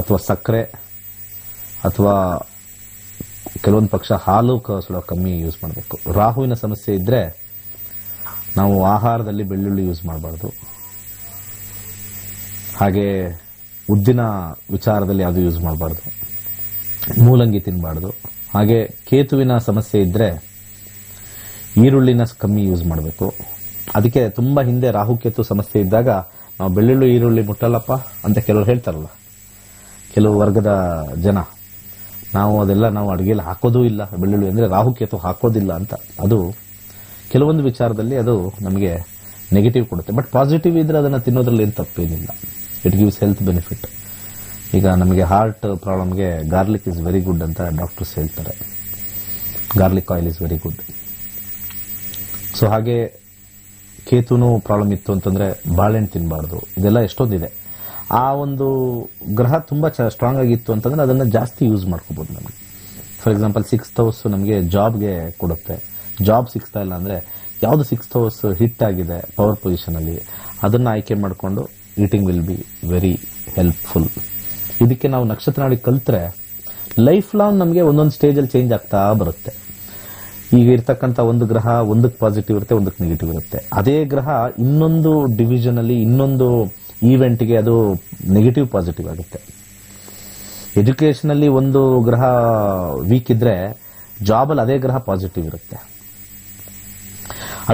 ಅಥವಾ ಸಕ್ಕರೆ ಅಥವಾ ಕೆಲವೊಂದು ಪಕ್ಷ ಹಾಲು ಸ್ವಲ್ಪ ಕಮ್ಮಿ ಯೂಸ್ ಮಾಡಬೇಕು. ರಾಹುವಿನ ಸಮಸ್ಯೆ ಇದ್ದರೆ ನಾವು ಆಹಾರದಲ್ಲಿ ಬೆಳ್ಳುಳ್ಳಿ ಯೂಸ್ ಮಾಡಬಾರ್ದು, ಹಾಗೆ ಉದ್ದಿನ ವಿಚಾರದಲ್ಲಿ ಅದು ಯೂಸ್ ಮಾಡಬಾರ್ದು, ಮೂಲಂಗಿ ತಿನ್ನಬಾರ್ದು. ಹಾಗೆ ಕೇತುವಿನ ಸಮಸ್ಯೆ ಇದ್ದರೆ ಈರುಳ್ಳಿನ ಕಮ್ಮಿ ಯೂಸ್ ಮಾಡಬೇಕು. ಅದಕ್ಕೆ ತುಂಬ ಹಿಂದೆ ರಾಹುಕೇತು ಸಮಸ್ಯೆ ಇದ್ದಾಗ ನಾವು ಬೆಳ್ಳುಳ್ಳಿ ಈರುಳ್ಳಿ ಮುಟ್ಟಲ್ಲಪ್ಪ ಅಂತ ಕೆಲವರು ಹೇಳ್ತಾರಲ್ಲ ಕೆಲವು ವರ್ಗದ ಜನ. ನಾವು ಅದೆಲ್ಲ ನಾವು ಅಡುಗೆಯಲ್ಲಿ ಹಾಕೋದೂ ಇಲ್ಲ, ಬೆಳ್ಳುಳ್ಳಿ ಅಂದರೆ ರಾಹುಕೇತು ಹಾಕೋದಿಲ್ಲ ಅಂತ. ಅದು ಕೆಲವೊಂದು ವಿಚಾರದಲ್ಲಿ ಅದು ನಮಗೆ ನೆಗೆಟಿವ್ ಕೊಡುತ್ತೆ. ಬಟ್ ಪಾಸಿಟಿವ್ ಇದ್ದರೆ ಅದನ್ನು ತಿನ್ನೋದ್ರಲ್ಲಿ ಏನು ತಪ್ಪೇನಿಲ್ಲ, ಇಟ್ ಗಿವ್ಸ್ ಹೆಲ್ತ್ ಬೆನಿಫಿಟ್. ಈಗ ನಮಗೆ ಹಾರ್ಟ್ ಪ್ರಾಬ್ಲಮ್ಗೆ ಗಾರ್ಲಿಕ್ ಇಸ್ ವೆರಿ ಗುಡ್ ಅಂತ ಡಾಕ್ಟರ್ಸ್ ಹೇಳ್ತಾರೆ, garlic oil is very good. So ಹಾಗೆ ಕೇತುನೂ ಪ್ರಾಬ್ಲಮ್ ಇತ್ತು ಅಂತಂದರೆ ಬಾಳೆಹಣ್ಣು ತಿನ್ನಬಾರ್ದು. ಇದೆಲ್ಲ ಎಷ್ಟೊಂದಿದೆ. ಆ ಒಂದು ಗ್ರಹ ತುಂಬ ಸ್ಟ್ರಾಂಗ್ ಆಗಿತ್ತು ಅಂತಂದರೆ ಅದನ್ನು ಜಾಸ್ತಿ ಯೂಸ್ ಮಾಡ್ಕೋಬೋದು. ನಮಗೆ ಫಾರ್ ಎಕ್ಸಾಂಪಲ್ ಸಿಕ್ಸ್ತ್ ಹೌಸ್ ನಮಗೆ ಜಾಬ್ಗೆ ಕೊಡುತ್ತೆ. ಜಾಬ್ ಸಿಗ್ತಾ ಇಲ್ಲ ಅಂದರೆ ಯಾವುದು ಸಿಕ್ಸ್ತ್ ಹೌಸ್ ಹಿಟ್ ಆಗಿದೆ ಪವರ್ ಪೊಸಿಷನಲ್ಲಿ ಅದನ್ನು ಆಯ್ಕೆ ಮಾಡಿಕೊಂಡು eating will be very helpful. ಇದಕ್ಕೆ ನಾವು ನಕ್ಷತ್ರ ನಾಡಿ ಕಲಿತ್ರೆ ಲೈಫ್ ಲಾಂಗ್ ನಮಗೆ ಒಂದೊಂದು ಸ್ಟೇಜಲ್ಲಿ ಚೇಂಜ್ ಆಗ್ತಾ ಬರುತ್ತೆ. ಈಗ ಇರ್ತಕ್ಕಂಥ ಒಂದು ಗ್ರಹ ಒಂದಕ್ಕೆ ಪಾಸಿಟಿವ್ ಇರುತ್ತೆ, ಒಂದಕ್ಕೆ ನೆಗೆಟಿವ್ ಇರುತ್ತೆ. ಅದೇ ಗ್ರಹ ಇನ್ನೊಂದು ಡಿವಿಷನಲ್ಲಿ ಇನ್ನೊಂದು ಈವೆಂಟ್ಗೆ ಅದು ನೆಗೆಟಿವ್ ಪಾಸಿಟಿವ್ ಆಗುತ್ತೆ. ಎಜುಕೇಷನಲ್ಲಿ ಒಂದು ಗ್ರಹ ವೀಕ್ ಇದ್ದರೆ ಜಾಬಲ್ಲಿ ಅದೇ ಗ್ರಹ ಪಾಸಿಟಿವ್ ಇರುತ್ತೆ.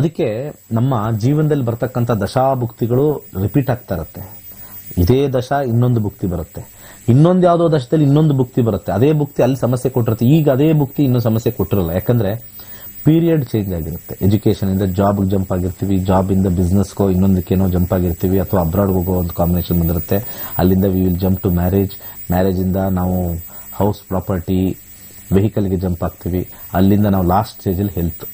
ಅದಕ್ಕೆ ನಮ್ಮ ಜೀವನದಲ್ಲಿ ಬರ್ತಕ್ಕಂಥ ದಶಾಭುಕ್ತಿಗಳು ರಿಪೀಟ್ ಆಗ್ತಾ ಇರುತ್ತೆ. ಇದೇ ದಶ ಇನ್ನೊಂದು ಭುಕ್ತಿ ಬರುತ್ತೆ, ಇನ್ನೊಂದು ಯಾವುದೋ ದಶದಲ್ಲಿ ಇನ್ನೊಂದು ಭುಕ್ತಿ ಬರುತ್ತೆ. ಅದೇ ಭುಕ್ತಿ ಅಲ್ಲಿ ಸಮಸ್ಯೆ ಕೊಟ್ಟಿರುತ್ತೆ, ಈಗ ಅದೇ ಭುಕ್ತಿ ಇನ್ನೂ ಸಮಸ್ಯೆ ಕೊಟ್ಟಿರಲ್ಲ. ಯಾಕಂದರೆ ಪೀರಿಯಡ್ ಚೇಂಜ್ ಆಗಿರುತ್ತೆ. ಎಜುಕೇಷನಿಂದ ಜಾಬ್ಗೆ ಜಂಪ್ ಆಗಿರ್ತೀವಿ, ಜಾಬಿಂದ ಬಿಸ್ನೆಸ್ಗೋ ಇನ್ನೊಂದಕ್ಕೇನೋ ಜಂಪ್ ಆಗಿರ್ತೀವಿ, ಅಥವಾ ಅಬ್ರಾಡ್ಗೆ ಹೋಗೋ ಒಂದು ಕಾಂಬಿನೇಷನ್ ಬಂದಿರುತ್ತೆ. ಅಲ್ಲಿಂದ we will jump to marriage, ಮ್ಯಾರೇಜಿಂದ ನಾವು ಹೌಸ್ ಪ್ರಾಪರ್ಟಿ ವೆಹಿಕಲ್ಗೆ ಜಂಪ್ ಆಗ್ತೀವಿ, ಅಲ್ಲಿಂದ ನಾವು ಲಾಸ್ಟ್ ಸ್ಟೇಜಲ್ಲಿ ಹೆಲ್ತ್.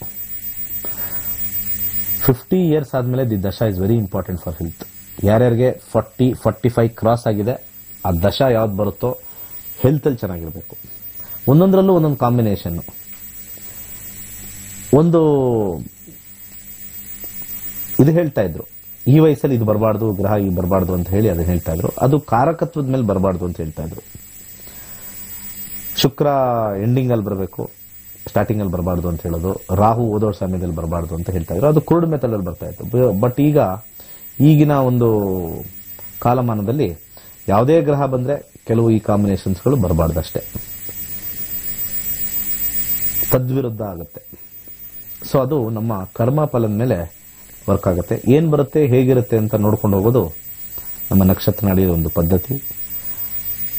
50 years ಆದಮೇಲೆ the dasha is very important for health. ಯಾರ್ಯಾರಿಗೆ 40-45 ಕ್ರಾಸ್ ಆಗಿದೆ ಆ ದಶ ಯಾವ್ದು ಬರುತ್ತೋ ಹೆಲ್ತಲ್ಲಿ ಚೆನ್ನಾಗಿರಬೇಕು. ಒಂದೊಂದರಲ್ಲೂ ಒಂದೊಂದು ಕಾಂಬಿನೇಷನ್ನು. ಒಂದು ಇದು ಹೇಳ್ತಾ ಇದ್ರು, ಈ ವಯಸ್ಸಲ್ಲಿ ಇದು ಬರಬಾರ್ದು, ಗ್ರಹ ಈಗ ಬರಬಾರ್ದು ಅಂತ ಹೇಳಿ ಅದನ್ನು ಹೇಳ್ತಾ ಇದ್ರು. ಅದು ಕಾರಕತ್ವದ ಮೇಲೆ ಬರಬಾರ್ದು ಅಂತ ಹೇಳ್ತಾ ಇದ್ರು. ಶುಕ್ರ ಎಂಡಿಂಗಲ್ಲಿ ಬರಬೇಕು, ಸ್ಟಾರ್ಟಿಂಗಲ್ಲಿ ಬರಬಾರ್ದು ಅಂತ ಹೇಳೋದು. ರಾಹು ಓದೋರ್ ಸಮಯದಲ್ಲಿ ಬರಬಾರ್ದು ಅಂತ ಹೇಳ್ತಾ ಇದ್ರು. ಅದು ಕುರುಡು ಮೆತ್ತಲಲ್ಲಿ ಬರ್ತಾ ಇತ್ತು. ಬಟ್ ಈಗಿನ ಒಂದು ಕಾಲಮಾನದಲ್ಲಿ ಯಾವುದೇ ಗ್ರಹ ಬಂದರೆ ಕೆಲವು ಈ ಕಾಂಬಿನೇಷನ್ಸ್ಗಳು ಬರಬಾರ್ದಷ್ಟೇ, ತದ್ವಿರುದ್ಧ ಆಗುತ್ತೆ. ಸೊ ಅದು ನಮ್ಮ ಕರ್ಮ ಫಲದ ಮೇಲೆ ವರ್ಕ್ ಆಗುತ್ತೆ. ಏನು ಬರುತ್ತೆ ಹೇಗಿರುತ್ತೆ ಅಂತ ನೋಡ್ಕೊಂಡು ಹೋಗೋದು ನಮ್ಮ ನಕ್ಷತ್ರ ನಾಡಿಯ ಒಂದು ಪದ್ಧತಿ.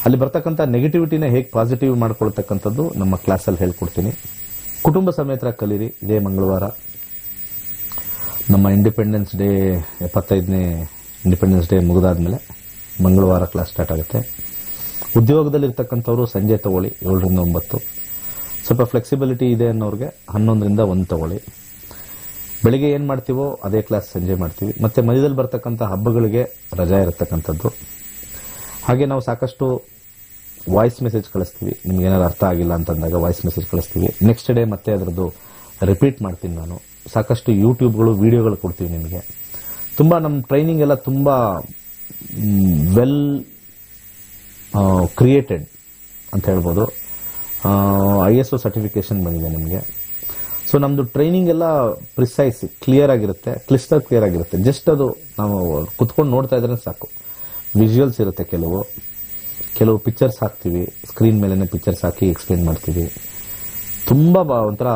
ಅಲ್ಲಿ ಬರ್ತಕ್ಕಂಥ ನೆಗೆಟಿವಿಟಿನ ಹೇಗೆ ಪಾಸಿಟಿವ್ ಮಾಡ್ಕೊಳ್ತಕ್ಕಂಥದ್ದು ನಮ್ಮ ಕ್ಲಾಸಲ್ಲಿ ಹೇಳ್ಕೊಡ್ತೀನಿ. ಕುಟುಂಬ ಸಮೇತ ಕಲೀರಿ. ಇದೇ ಮಂಗಳವಾರ ನಮ್ಮ ಇಂಡಿಪೆಂಡೆನ್ಸ್ ಡೇ 75ನೇ ಇಂಡಿಪೆಂಡೆನ್ಸ್ ಡೇ ಮುಗಿದಾದ್ಮೇಲೆ ಮಂಗಳವಾರ ಕ್ಲಾಸ್ ಸ್ಟಾರ್ಟ್ ಆಗುತ್ತೆ. ಉದ್ಯೋಗದಲ್ಲಿರ್ತಕ್ಕಂಥವ್ರು ಸಂಜೆ ತೊಗೊಳ್ಳಿ 7-9. ಸ್ವಲ್ಪ ಫ್ಲೆಕ್ಸಿಬಿಲಿಟಿ ಇದೆ ಅನ್ನೋರಿಗೆ 11-1 ತೊಗೊಳ್ಳಿ. ಬೆಳಿಗ್ಗೆ ಏನು ಮಾಡ್ತೀವೋ ಅದೇ ಕ್ಲಾಸ್ ಸಂಜೆ ಮಾಡ್ತೀವಿ. ಮತ್ತು ಮಧ್ಯದಲ್ಲಿ ಬರ್ತಕ್ಕಂಥ ಹಬ್ಬಗಳಿಗೆ ರಜಾ ಇರತಕ್ಕಂಥದ್ದು. ಹಾಗೆ ನಾವು ಸಾಕಷ್ಟು ವಾಯ್ಸ್ ಮೆಸೇಜ್ ಕಳಿಸ್ತೀವಿ. ನಿಮಗೇನಾದ್ರು ಅರ್ಥ ಆಗಿಲ್ಲ ಅಂತಂದಾಗ ವಾಯ್ಸ್ ಮೆಸೇಜ್ ಕಳಿಸ್ತೀವಿ. ನೆಕ್ಸ್ಟ್ ಡೇ ಮತ್ತೆ ಅದರದ್ದು ರಿಪೀಟ್ ಮಾಡ್ತೀನಿ ನಾನು. ಸಾಕಷ್ಟು ಯೂಟ್ಯೂಬ್ಗಳು ವೀಡಿಯೋಗಳು ಕೊಡ್ತೀವಿ ನಿಮಗೆ. ತುಂಬ ನಮ್ಮ ಟ್ರೈನಿಂಗ್ ಎಲ್ಲ ತುಂಬ ವೆಲ್ ಕ್ರಿಯೇಟೆಡ್ ಅಂತ ಹೇಳ್ಬೋದು. ISO ಸರ್ಟಿಫಿಕೇಷನ್ ಬಂದಿದೆ ನಿಮಗೆ. ಸೊ ನಮ್ಮದು ಟ್ರೈನಿಂಗ್ ಎಲ್ಲ ಪ್ರಿಸೈಸ್ ಕ್ಲಿಯರ್ ಆಗಿರುತ್ತೆ, ಕ್ಲಿಸ್ಟರ್ ಕ್ಲಿಯರ್ ಆಗಿರುತ್ತೆ. ಜಸ್ಟ್ ಅದು ನಾವು ಕುತ್ಕೊಂಡು ನೋಡ್ತಾ ಇದ್ರೆ ಸಾಕು. ವಿಜುವಲ್ಸ್ ಇರುತ್ತೆ, ಕೆಲವು ಪಿಕ್ಚರ್ಸ್ ಹಾಕ್ತೀವಿ, ಸ್ಕ್ರೀನ್ ಮೇಲೇ ಪಿಕ್ಚರ್ಸ್ ಹಾಕಿ ಎಕ್ಸ್ಪ್ಲೇನ್ ಮಾಡ್ತೀವಿ. ತುಂಬ ಒಂಥರ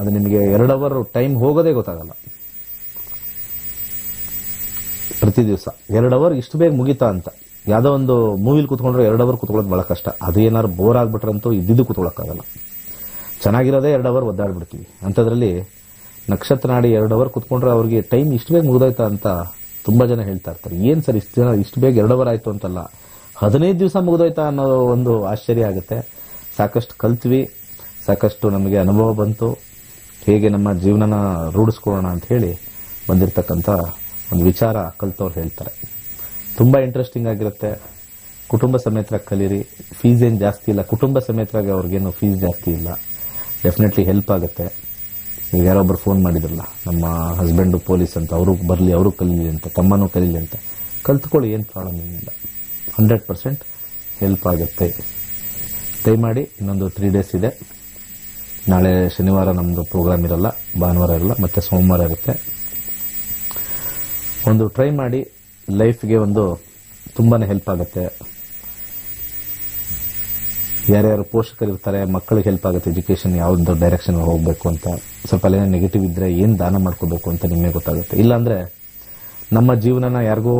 ಅದು ನಿಮಗೆ 2 hour ಟೈಮ್ ಹೋಗೋದೇ ಗೊತ್ತಾಗಲ್ಲ. ಪ್ರತಿ ದಿವಸ 2 hour ಇಷ್ಟು ಬೇಗ ಮುಗೀತಾ ಅಂತ. ಯಾವುದೋ ಒಂದು ಮೂವಿಲಿ ಕೂತ್ಕೊಂಡ್ರೆ 2 hour ಕೂತ್ಕೊಳ್ಳೋದು ಭಾಳ ಕಷ್ಟ. ಅದೇನಾದ್ರು ಬೋರ್ ಆಗ್ಬಿಟ್ರಂತೂ ಇದ್ದಿದ್ದು ಕೂತ್ಕೊಳ್ಳೋಕ್ಕಾಗಲ್ಲ. ಚೆನ್ನಾಗಿರೋದೇ 2 hour ಒದ್ದಾಡ್ಬಿಡ್ತೀವಿ. ಅಂಥದ್ರಲ್ಲಿ ನಕ್ಷತ್ರ ನಾಡಿ 2 ಅವರ್ ಕೂತ್ಕೊಂಡ್ರೆ ಅವರಿಗೆ ಟೈಮ್ ಇಷ್ಟು ಬೇಗ ಮುಗಿದೋಯ್ತಾ ಅಂತ ತುಂಬಾ ಜನ ಹೇಳ್ತಾ ಇರ್ತಾರೆ. ಏನು ಸರ್ ಇಷ್ಟು ಬೇಗ 2 ಅವರ್ ಆಯಿತು ಅಂತಲ್ಲ, 15 ದಿವಸ ಮುಗಿದೋಯ್ತಾ ಅನ್ನೋ ಒಂದು ಆಶ್ಚರ್ಯ ಆಗುತ್ತೆ. ಸಾಕಷ್ಟು ಕಲ್ತ್ವಿ, ಸಾಕಷ್ಟು ನಮಗೆ ಅನುಭವ ಬಂತು, ಹೇಗೆ ನಮ್ಮ ಜೀವನನ ರೂಢಿಸ್ಕೊಳ್ಳೋಣ ಅಂತ ಹೇಳಿ ಬಂದಿರತಕ್ಕಂಥ ಒಂದು ವಿಚಾರ ಕಲ್ತವ್ರು ಹೇಳ್ತಾರೆ. ತುಂಬ ಇಂಟ್ರೆಸ್ಟಿಂಗ್ ಆಗಿರುತ್ತೆ. ಕುಟುಂಬ ಸಮೇತರಾಗಿ ಕಲೀರಿ, ಫೀಸ್ ಏನು ಜಾಸ್ತಿ ಇಲ್ಲ. ಕುಟುಂಬ ಸಮೇತರಾಗಿ ಅವ್ರಿಗೇನು ಫೀಸ್ ಜಾಸ್ತಿ ಇಲ್ಲ, ಡೆಫಿನೆಟ್ಲಿ ಹೆಲ್ಪ್ ಆಗುತ್ತೆ. ಈಗ ಯಾರೊಬ್ಬರು ಫೋನ್ ಮಾಡಿದ್ರಲ್ಲ, ನಮ್ಮ ಹಸ್ಬೆಂಡು ಪೊಲೀಸ್ ಅಂತ, ಅವರು ಬರಲಿ, ಅವರು ಕಲೀಲಿ ಅಂತ, ತಮ್ಮನೂ ಕಲೀಲಿ ಅಂತ ಕಲ್ತ್ಕೊಳ್ಳಿ, ಏನು ಪ್ರಾಬ್ಲಮ್ ಏನಿಲ್ಲ. 100% ಹೆಲ್ಪ್ ಆಗುತ್ತೆ. ದಯಮಾಡಿ ಇನ್ನೊಂದು 3 ಡೇಸ್ ಇದೆ. ನಾಳೆ ಶನಿವಾರ ನಮ್ಮದು ಪ್ರೋಗ್ರಾಮ್ ಇರಲ್ಲ, ಭಾನುವಾರ ಇರಲ್ಲ, ಮತ್ತೆ ಸೋಮವಾರ ಇರುತ್ತೆ. ಒಂದು ಟ್ರೈ ಮಾಡಿ, ಲೈಫ್ಗೆ ಒಂದು ತುಂಬಾ ಹೆಲ್ಪ್ ಆಗುತ್ತೆ. ಯಾರ್ಯಾರು ಪೋಷಕರು ಇರ್ತಾರೆ, ಮಕ್ಕಳಿಗೆ ಹೆಲ್ಪ್ ಆಗುತ್ತೆ. ಎಜುಕೇಷನ್ ಯಾವ್ದು ಡೈರೆಕ್ಷನ್ ಹೋಗಬೇಕು ಅಂತ ಸ್ವಲ್ಪ ಅಲ್ಲೇನೋ ನೆಗೆಟಿವ್ ಇದ್ದರೆ ಏನು ದಾನ ಮಾಡ್ಕೋಬೇಕು ಅಂತ ನಿಮಗೆ ಗೊತ್ತಾಗುತ್ತೆ. ಇಲ್ಲಾಂದರೆ ನಮ್ಮ ಜೀವನನ ಯಾರಿಗೂ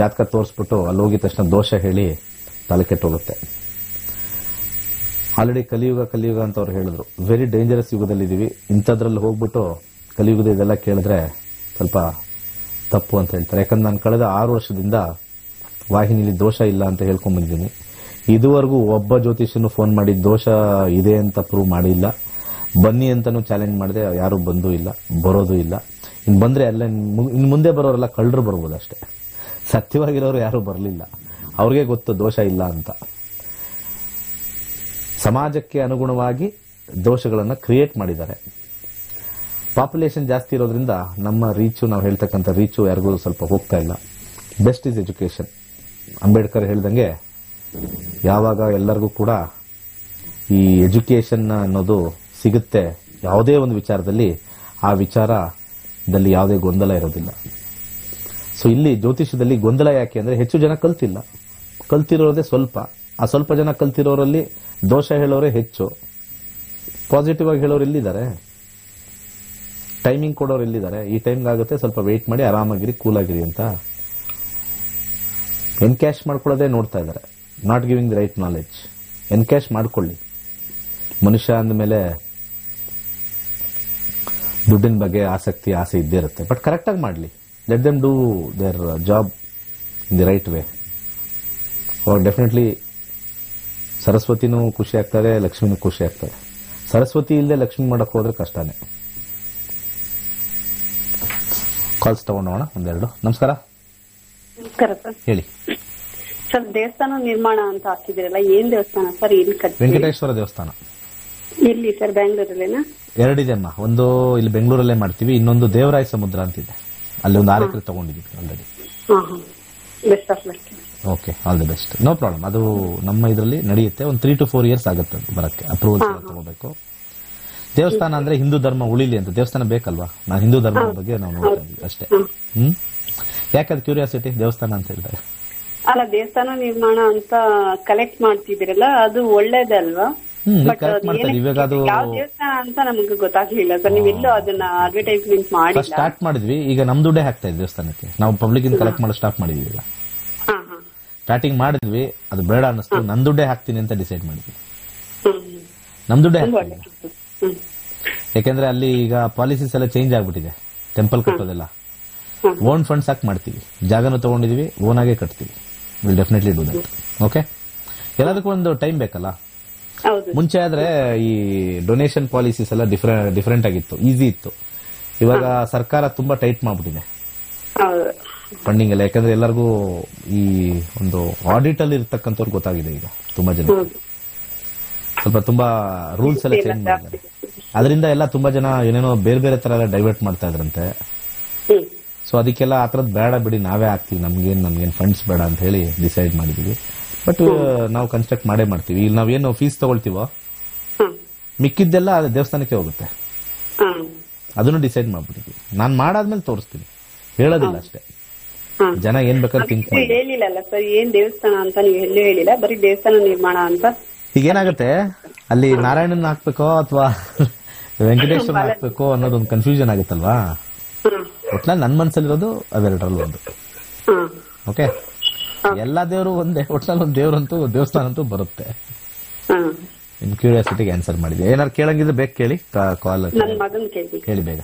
ಜಾತಕ ತೋರಿಸ್ಬಿಟ್ಟು ಅಲ್ಲಿ ಹೋಗಿದ ತಕ್ಷಣ ದೋಷ ಹೇಳಿ ತಲೆ ಕೆಟ್ಟೋಗುತ್ತೆ. ಆಲ್ರೆಡಿ ಕಲಿಯುಗ ಅಂತ ಅವ್ರು ಹೇಳಿದ್ರು, ವೆರಿ ಡೇಂಜರಸ್ ಯುಗದಲ್ಲಿದ್ದೀವಿ. ಇಂಥದ್ರಲ್ಲಿ ಹೋಗ್ಬಿಟ್ಟು ಕಲಿಯುಗದ ಇದೆಲ್ಲ ಕೇಳಿದ್ರೆ ಸ್ವಲ್ಪ ತಪ್ಪು ಅಂತ ಹೇಳ್ತಾರೆ. ಯಾಕಂದ್ರೆ ನಾನು ಕಳೆದ 6 ವರ್ಷದಿಂದ ವಾಹಿನಿಲಿ ದೋಷ ಇಲ್ಲ ಅಂತ ಹೇಳ್ಕೊಂಡ್ಬಂದಿದ್ದೀನಿ. ಇದುವರೆಗೂ ಒಬ್ಬ ಜ್ಯೋತಿಷ್ಯನು ಫೋನ್ ಮಾಡಿ ದೋಷ ಇದೆ ಅಂತ ಪ್ರೂವ್ ಮಾಡಿಲ್ಲ. ಬನ್ನಿ ಅಂತಲೂ ಚಾಲೆಂಜ್ ಮಾಡಿದೆ, ಯಾರೂ ಬಂದೂ ಇಲ್ಲ, ಬರೋದು ಇಲ್ಲ. ಇನ್ನು ಬಂದರೆ ಎಲ್ಲ ಇನ್ನು ಮುಂದೆ ಬರೋರೆಲ್ಲ ಕಳ್ಳರು ಬರ್ಬೋದು ಅಷ್ಟೇ. ಸತ್ಯವಾಗಿರೋರು ಯಾರೂ ಬರಲಿಲ್ಲ, ಅವ್ರಿಗೆ ಗೊತ್ತು ದೋಷ ಇಲ್ಲ ಅಂತ. ಸಮಾಜಕ್ಕೆ ಅನುಗುಣವಾಗಿ ದೋಷಗಳನ್ನು ಕ್ರಿಯೇಟ್ ಮಾಡಿದ್ದಾರೆ. ಪಾಪ್ಯುಲೇಷನ್ ಜಾಸ್ತಿ ಇರೋದ್ರಿಂದ ನಮ್ಮ ರೀಚು, ನಾವು ಹೇಳ್ತಕ್ಕಂಥ ರೀಚು ಯಾರಿಗೂ ಸ್ವಲ್ಪ ಹೋಗ್ತಾ ಇಲ್ಲ. Best is education. ಅಂಬೇಡ್ಕರ್ ಹೇಳ್ದಂಗೆ ಯಾವಾಗ ಎಲ್ಲರಿಗೂ ಕೂಡ ಈ ಎಜುಕೇಷನ್ ಅನ್ನೋದು ಸಿಗುತ್ತೆ, ಯಾವುದೇ ಒಂದು ವಿಚಾರದಲ್ಲಿ ಆ ವಿಚಾರದಲ್ಲಿ ಯಾವುದೇ ಗೊಂದಲ ಇರೋದಿಲ್ಲ. ಸೊ ಇಲ್ಲಿ ಜ್ಯೋತಿಷ್ಯದಲ್ಲಿ ಗೊಂದಲ ಯಾಕೆ ಅಂದರೆ ಹೆಚ್ಚು ಜನ ಕಲ್ತಿಲ್ಲ, ಕಲ್ತಿರೋದೇ ಸ್ವಲ್ಪ. ಆ ಸ್ವಲ್ಪ ಜನ ಕಲ್ತಿರೋರಲ್ಲಿ ದೋಷ ಹೇಳೋರೇ ಹೆಚ್ಚು, ಪಾಸಿಟಿವ್ ಆಗಿ ಹೇಳೋರು ಇಲ್ಲಿದ್ದಾರೆ, ಟೈಮಿಂಗ್ ಕೊಡೋರು ಇಲ್ಲಿದ್ದಾರೆ. ಈ ಟೈಮ್ಗಾಗುತ್ತೆ, ಸ್ವಲ್ಪ ವೆಯ್ಟ್ ಮಾಡಿ, ಆರಾಮಾಗಿರಿ, ಕೂಲಾಗಿರಿ ಅಂತ ಎನ್ಕ್ಯಾಶ್ ಮಾಡ್ಕೊಳ್ಳೋದೇ ನೋಡ್ತಾ ಇದ್ದಾರೆ. Not giving the right knowledge. Encash ಮಾಡಿಕೊಳ್ಳಿ. ಮನುಷ್ಯ ಅಂದಮೇಲೆ ದುಡ್ಡಿನ ಬಗ್ಗೆ ಆಸಕ್ತಿ, ಆಸೆ ಇದ್ದೇ ಇರುತ್ತೆ. ಬಟ್ ಕರೆಕ್ಟಾಗಿ ಮಾಡಲಿ. Let them do their job in the right way. ಅವ್ರು ಡೆಫಿನೆಟ್ಲಿ ಸರಸ್ವತಿನೂ ಖುಷಿ ಆಗ್ತಾರೆ, ಲಕ್ಷ್ಮಿನೂ ಖುಷಿ ಆಗ್ತಾರೆ. ಸರಸ್ವತಿ ಇಲ್ಲದೆ ಲಕ್ಷ್ಮಿ ಮಾಡೋಕ್ಕೆ ಹೋದರೆ ಕಷ್ಟನೇ. ಕಾಲ್ಸ್ ತಗೊಂಡೋಣ ಒಂದೆರಡು. ನಮಸ್ಕಾರ. ನಮಸ್ಕಾರ ಸರ್. ಹೇಳಿ ಸರ್, ದೇವಸ್ಥಾನ ನಿರ್ಮಾಣ ಅಂತ ಹಾಕಿದಿರಲ್ಲ, ಏನ್ ದೇವಸ್ಥಾನ ಸರ್? ವೆಂಕಟೇಶ್ವರ ದೇವಸ್ಥಾನ. ಎಲ್ಲಿ ಸರ್? ಬೆಂಗಳೂರಲ್ಲೇನಾ? 2 ಇದೆ ಅಮ್ಮ. ಒಂದು ಇಲ್ಲಿ ಬೆಂಗಳೂರಲ್ಲೇ ಮಾಡ್ತೀವಿ, ಇನ್ನೊಂದು ದೇವರಾಯ ಸಮುದ್ರ ಅಂತಿದೆ, ಅಲ್ಲಿ ಒಂದು 6 ಎಕರೆ ತಗೊಂಡಿದ್ದೀವಿ already. Best of luck. Okay, all the best. No problem. ಅದು ನಮ್ಮ ಇದರಲ್ಲಿ ನಡೆಯುತ್ತೆ. ಒಂದು 3 to 4 years ಆಗುತ್ತೆ ಬರಕ್ಕೆ. ಅಪ್ರೂವಲ್ ತಗೋಬೇಕು. ದೇವಸ್ಥಾನ ಅಂದ್ರೆ ಹಿಂದೂ ಧರ್ಮ ಉಳಿಲಿ ಅಂತ ದೇವಸ್ಥಾನ ಬೇಕಲ್ವಾ? ನಾವು ಹಿಂದೂ ಧರ್ಮದ ಬಗ್ಗೆ ನಾವು ನೋಡ್ತಾ ಇದ್ದೀವಿ ಅಷ್ಟೇ. ಯಾಕಂದ್ರೆ ಕ್ಯೂರಿಯಾಸಿಟಿ ದೇವಸ್ಥಾನ ಅಂತ ಹೇಳಿದಾಗ ಅಲ್ಲ, ದೇವಸ್ಥಾನ ನಿರ್ಮಾಣ ಅಂತ ಕಲೆಕ್ಟ್ ಮಾಡ್ತಿದಿರಲ್ಲ, ಅದು ಒಳ್ಳೇದಲ್ವಾ? ದೇವಸ್ಥಾನ ಅಂತ ನಮ್ಗೆ ಗೊತ್ತಾಗ್ಲಿಲ್ಲ ಸರ್. ನೀವೆಲ್ಲೂ ಅದನ್ನ ಅಡ್ವರ್ಟೈಸ್ಮೆಂಟ್ ಮಾಡಿ ಸ್ಟಾರ್ಟ್ ಮಾಡಿದ್ವಿ. ಈಗ ನಮ್ ದುಡ್ಡೇ ಹಾಕ್ತಾ ಇದೆ ದೇವಸ್ಥಾನಕ್ಕೆ. ನಾವು ಪಬ್ಲಿಕ್ ಇಂದ ಕಲೆಕ್ಟ್ ಮಾಡೋ ಸ್ಟಾರ್ಟ್ ಮಾಡಿದ್ವಿ. ಈಗ ಸ್ಟಾರ್ಟಿಂಗ್ ಮಾಡಿದ್ವಿ, ಅದು ಬೇಡ ಅನ್ನಿಸ್ತು, ನನ್ ದುಡ್ಡೇ ಹಾಕ್ತೀನಿ ಅಂತ ಡಿಸೈಡ್ ಮಾಡಿದ್ವಿ. ನಮ್ ದುಡ್ಡೇ ಹಾಕ್ತೀನಿ ಯಾಕೆಂದ್ರೆ ಅಲ್ಲಿ ಈಗ ಪಾಲಿಸೀಸ್ ಎಲ್ಲ ಚೇಂಜ್ ಆಗ್ಬಿಟ್ಟಿದೆ. ಟೆಂಪಲ್ ಕಟ್ಟೋದೆಲ್ಲ ಓನ್ ಫಂಡ್ಸ್ ಹಾಕಿ ಮಾಡ್ತೀವಿ. ಜಾಗನೂ ತಗೊಂಡಿದೀವಿ, ಓನ್ ಆಗೇ ಕಟ್ತೀವಿ. Will definitely do that. Okay, ಎಲ್ಲದಕ್ಕೂ ಒಂದು ಟೈಮ್ ಬೇಕಲ್ಲ. ಮುಂಚೆ ಆದ್ರೆ ಈ ಡೊನೇಷನ್ ಪಾಲಿಸೀಸ್ ಎಲ್ಲ ಡಿಫರೆಂಟ್ ಆಗಿತ್ತು, ಈಸಿ ಇತ್ತು. ಇವಾಗ ಸರ್ಕಾರ ತುಂಬಾ ಟೈಟ್ ಮಾಡ್ಬಿಟ್ಟಿದೆ ಫಂಡಿಂಗ್ ಎಲ್ಲ. ಯಾಕಂದ್ರೆ ಎಲ್ಲರಿಗೂ ಈ ಒಂದು ಆಡಿಟ್ ಅಲ್ಲಿ ಇರ್ತಕ್ಕಂಥವ್ರು ಗೊತ್ತಾಗಿದೆ ಈಗ ತುಂಬಾ ಜನ. ಸ್ವಲ್ಪ ತುಂಬಾ ರೂಲ್ಸ್ ಎಲ್ಲ ಚೇಂಜ್ ಮಾಡಿದ್ದಾರೆ. ಅದರಿಂದ ಎಲ್ಲ ತುಂಬಾ ಜನ ಏನೇನೋ ಬೇರೆ ಬೇರೆ ತರ ಎಲ್ಲ ಡೈವರ್ಟ್ ಮಾಡ್ತಾ ಇದ್ರಂತೆ. ಸೊ ಅದಕ್ಕೆಲ್ಲ ಆ ಥರದ್ದು ಬೇಡ ಬಿಡಿ, ನಾವೇ ಹಾಕ್ತೀವಿ, ನಮ್ಗೇನು ಫಂಡ್ಸ್ ಬೇಡ ಅಂತ ಹೇಳಿ ಡಿಸೈಡ್ ಮಾಡಿದ್ದೀವಿ. ಬಟ್ ನಾವು ಕನ್ಸ್ಟ್ರಕ್ಟ್ ಮಾಡೇ ಮಾಡ್ತೀವಿ. ಇಲ್ಲಿ ನಾವೇನು ಫೀಸ್ ತಗೊಳ್ತೀವೋ ಮಿಕ್ಕಿದ್ದೆಲ್ಲ ದೇವಸ್ಥಾನಕ್ಕೆ ಹೋಗುತ್ತೆ. ಅದನ್ನು ಡಿಸೈಡ್ ಮಾಡ್ಬಿಟ್ಟಿದ್ವಿ. ನಾನು ಮಾಡಾದ್ಮೇಲೆ ತೋರಿಸ್ತೀನಿ, ಹೇಳೋದಿಲ್ಲ ಅಷ್ಟೇ. ಜನ ಏನ್ ಬೇಕಾದ್ರೆ ಥಿಂಕ್ ಮಾಡಿ. ಹೇಳಿಲ್ಲ ಸರ್ ಏನ್ ದೇವಸ್ಥಾನ ಅಂತ, ನೀವು ಎಲ್ಲೂ ಹೇಳಿಲ್ಲ, ಬರೀ ದೇವಸ್ಥಾನ ನಿರ್ಮಾಣ ಅಂತ. ಈಗೇನಾಗುತ್ತೆ ಅಲ್ಲಿ ನಾರಾಯಣನ್ ಹಾಕ್ಬೇಕೋ ಅಥವಾ ವೆಂಕಟೇಶ್ವರ ಹಾಕ್ಬೇಕು ಅನ್ನೋದೊಂದು ಕನ್ಫ್ಯೂಷನ್ ಆಗುತ್ತಲ್ವಾ? ಒಟ್ನಲ್ಲಿ ನನ್ನ ಮನಸ್ಸಲ್ಲಿರೋದು ಅವೆರಡರಲ್ಲೂ ಒಂದು. ಓಕೆ, ಎಲ್ಲ ದೇವರು ಒಂದೇ. ಒಟ್ನಲ್ಲಿ ಒಂದು ದೇವರಂತೂ, ದೇವಸ್ಥಾನ ಅಂತೂ ಬರುತ್ತೆ. ನಿಮ್ಮ ಕ್ಯೂರಿಯಾಸಿಟಿಗೆ ಆನ್ಸರ್ ಮಾಡಿದ್ವಿ. ಏನಾದ್ರು ಕೇಳಂಗಿದ್ರೆ ಬೇಕು ಕೇಳಿ. ಕಾಲ್ ಹೇಳಿ ಬೇಗ.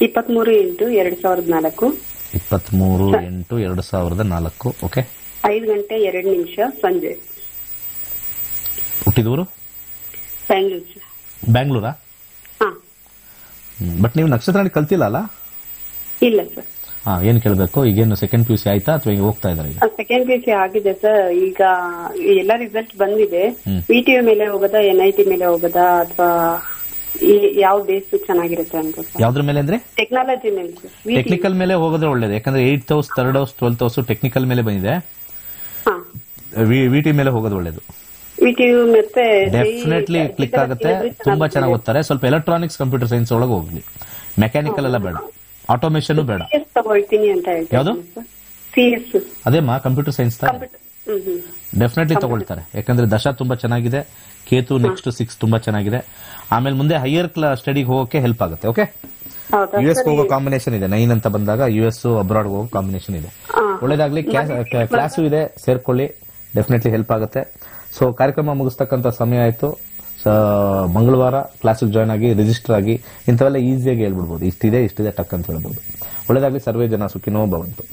23/8/2004. ಓಕೆ. 5:02 ಸಂಜೆ. ಹುಟ್ಟಿದವರು ಬೆಂಗಳೂರಾ? ಹಾ. ಬಟ್ ನೀವು ನಕ್ಷತ್ರ ಕಲ್ತಿಲ್ಲ ಅಲ್ಲ? ಇಲ್ಲ ಸರ್. ಹಾ, ಏನ್ ಕೇಳಬೇಕು? ಈಗೇನು ಸೆಕೆಂಡ್ ಪಿಯುಸಿ ಆಯ್ತಾ ಅಥವಾ ಈಗ ಹೋಗ್ತಾ ಇದ್ದಾರೆ? ಈಗ ಸೆಕೆಂಡ್ ಪಿಯುಸಿ ಆಗಿದೆ ಸರ್. ಈಗ ಎಲ್ಲ ರಿಸಲ್ಟ್ ಬಂದಿದೆ. ಪಿಟಿಒ ಮೇಲೆ ಹೋಗೋದಾ, ಎನ್ಐಟಿ ಮೇಲೆ ಹೋಗೋದಾ ಅಥವಾ ಯಾವ ಬೇಸ್ ಚೆನ್ನಾಗಿರುತ್ತೆ ಅಂತ? ಯಾವ್ದ್ರ ಮೇಲೆ ಅಂದ್ರೆ ಟೆಕ್ನಾಲಜಿ ಮೇಲೆ. ಟೆಕ್ನಿಕಲ್ ಮೇಲೆ ಹೋಗೋದ್ರೆ ಒಳ್ಳೇದು, ಯಾಕಂದ್ರೆ 8th house, 3rd house, 12th house technical ಮೇಲೆ ಬಂದಿದೆ. ವಿಟಿ ಮೇಲೆ ಹೋಗೋದು ಒಳ್ಳೇದು. ಡೆಫಿನೆಟ್ಲಿ ಕ್ಲಿಕ್ ಆಗುತ್ತೆ, ತುಂಬಾ ಚೆನ್ನಾಗಿ ಓದ್ತಾರೆ. ಸ್ವಲ್ಪ ಎಲೆಕ್ಟ್ರಾನಿಕ್ಸ್ ಕಂಪ್ಯೂಟರ್ ಸೈನ್ಸ್ ಒಳಗೆ ಹೋಗ್ಲಿ, ಮೆಕ್ಯಾನಿಕಲ್ ಎಲ್ಲ ಬೇಡ, ಆಟೋಮೇಶನ್ ಬೇಡ. ಯಾವುದು? ಅದೇಮ್ಮ ಕಂಪ್ಯೂಟರ್ ಸೈನ್ಸ್ ಡೆಫಿನೆಟ್ಲಿ ತಗೊಳ್ತಾರೆ, ಯಾಕಂದ್ರೆ ದಶ ತುಂಬಾ ಚೆನ್ನಾಗಿದೆ, ಕೇತು ನೆಕ್ಸ್ಟ್ 6 ತುಂಬಾ ಚೆನ್ನಾಗಿದೆ. ಆಮೇಲೆ ಮುಂದೆ ಹೈಯರ್ ಸ್ಟಡಿಗೆ ಹೋಗೋಕೆ ಹೆಲ್ಪ್ ಆಗುತ್ತೆ. ಓಕೆ, ಯುಎಸ್ ಹೋಗೋ ಕಾಂಬಿನೇಷನ್ ಇದೆ. 9 ಅಂತ ಬಂದಾಗ ಯುಎಸ್ ಅಬ್ರಾಡ್ ಹೋಗೋ ಕಾಂಬಿನೇಷನ್ ಇದೆ. ಒಳ್ಳೇದಾಗ್ಲಿ, ಕ್ಲಾಸು ಇದೆ, ಸೇರ್ಕೊಳ್ಳಿ, ಡೆಫಿನೆಟ್ಲಿ ಹೆಲ್ಪ್ ಆಗುತ್ತೆ. ಸೊ ಕಾರ್ಯಕ್ರಮ ಮುಗಿಸ್ತಕ್ಕಂಥ ಸಮಯ ಆಯ್ತು. ಮಂಗಳವಾರ ಕ್ಲಾಸಿಗೆ ಜಾಯ್ನ್ ಆಗಿ, ರಿಜಿಸ್ಟರ್ ಆಗಿ, ಇಂಥವೆಲ್ಲ ಈಸಿಯಾಗಿ ಹೇಳ್ಬಿಡ್ಬೋದು. ಇಷ್ಟಿದೆ, ಇಷ್ಟಿದೆ ಟಕ್ ಅಂತ ಹೇಳ್ಬೋದು. ಒಳ್ಳೇದಾಗ್ಲಿ. ಸರ್ವೇ ಜನ ಸುಖಿನೋ ಭವಂತು.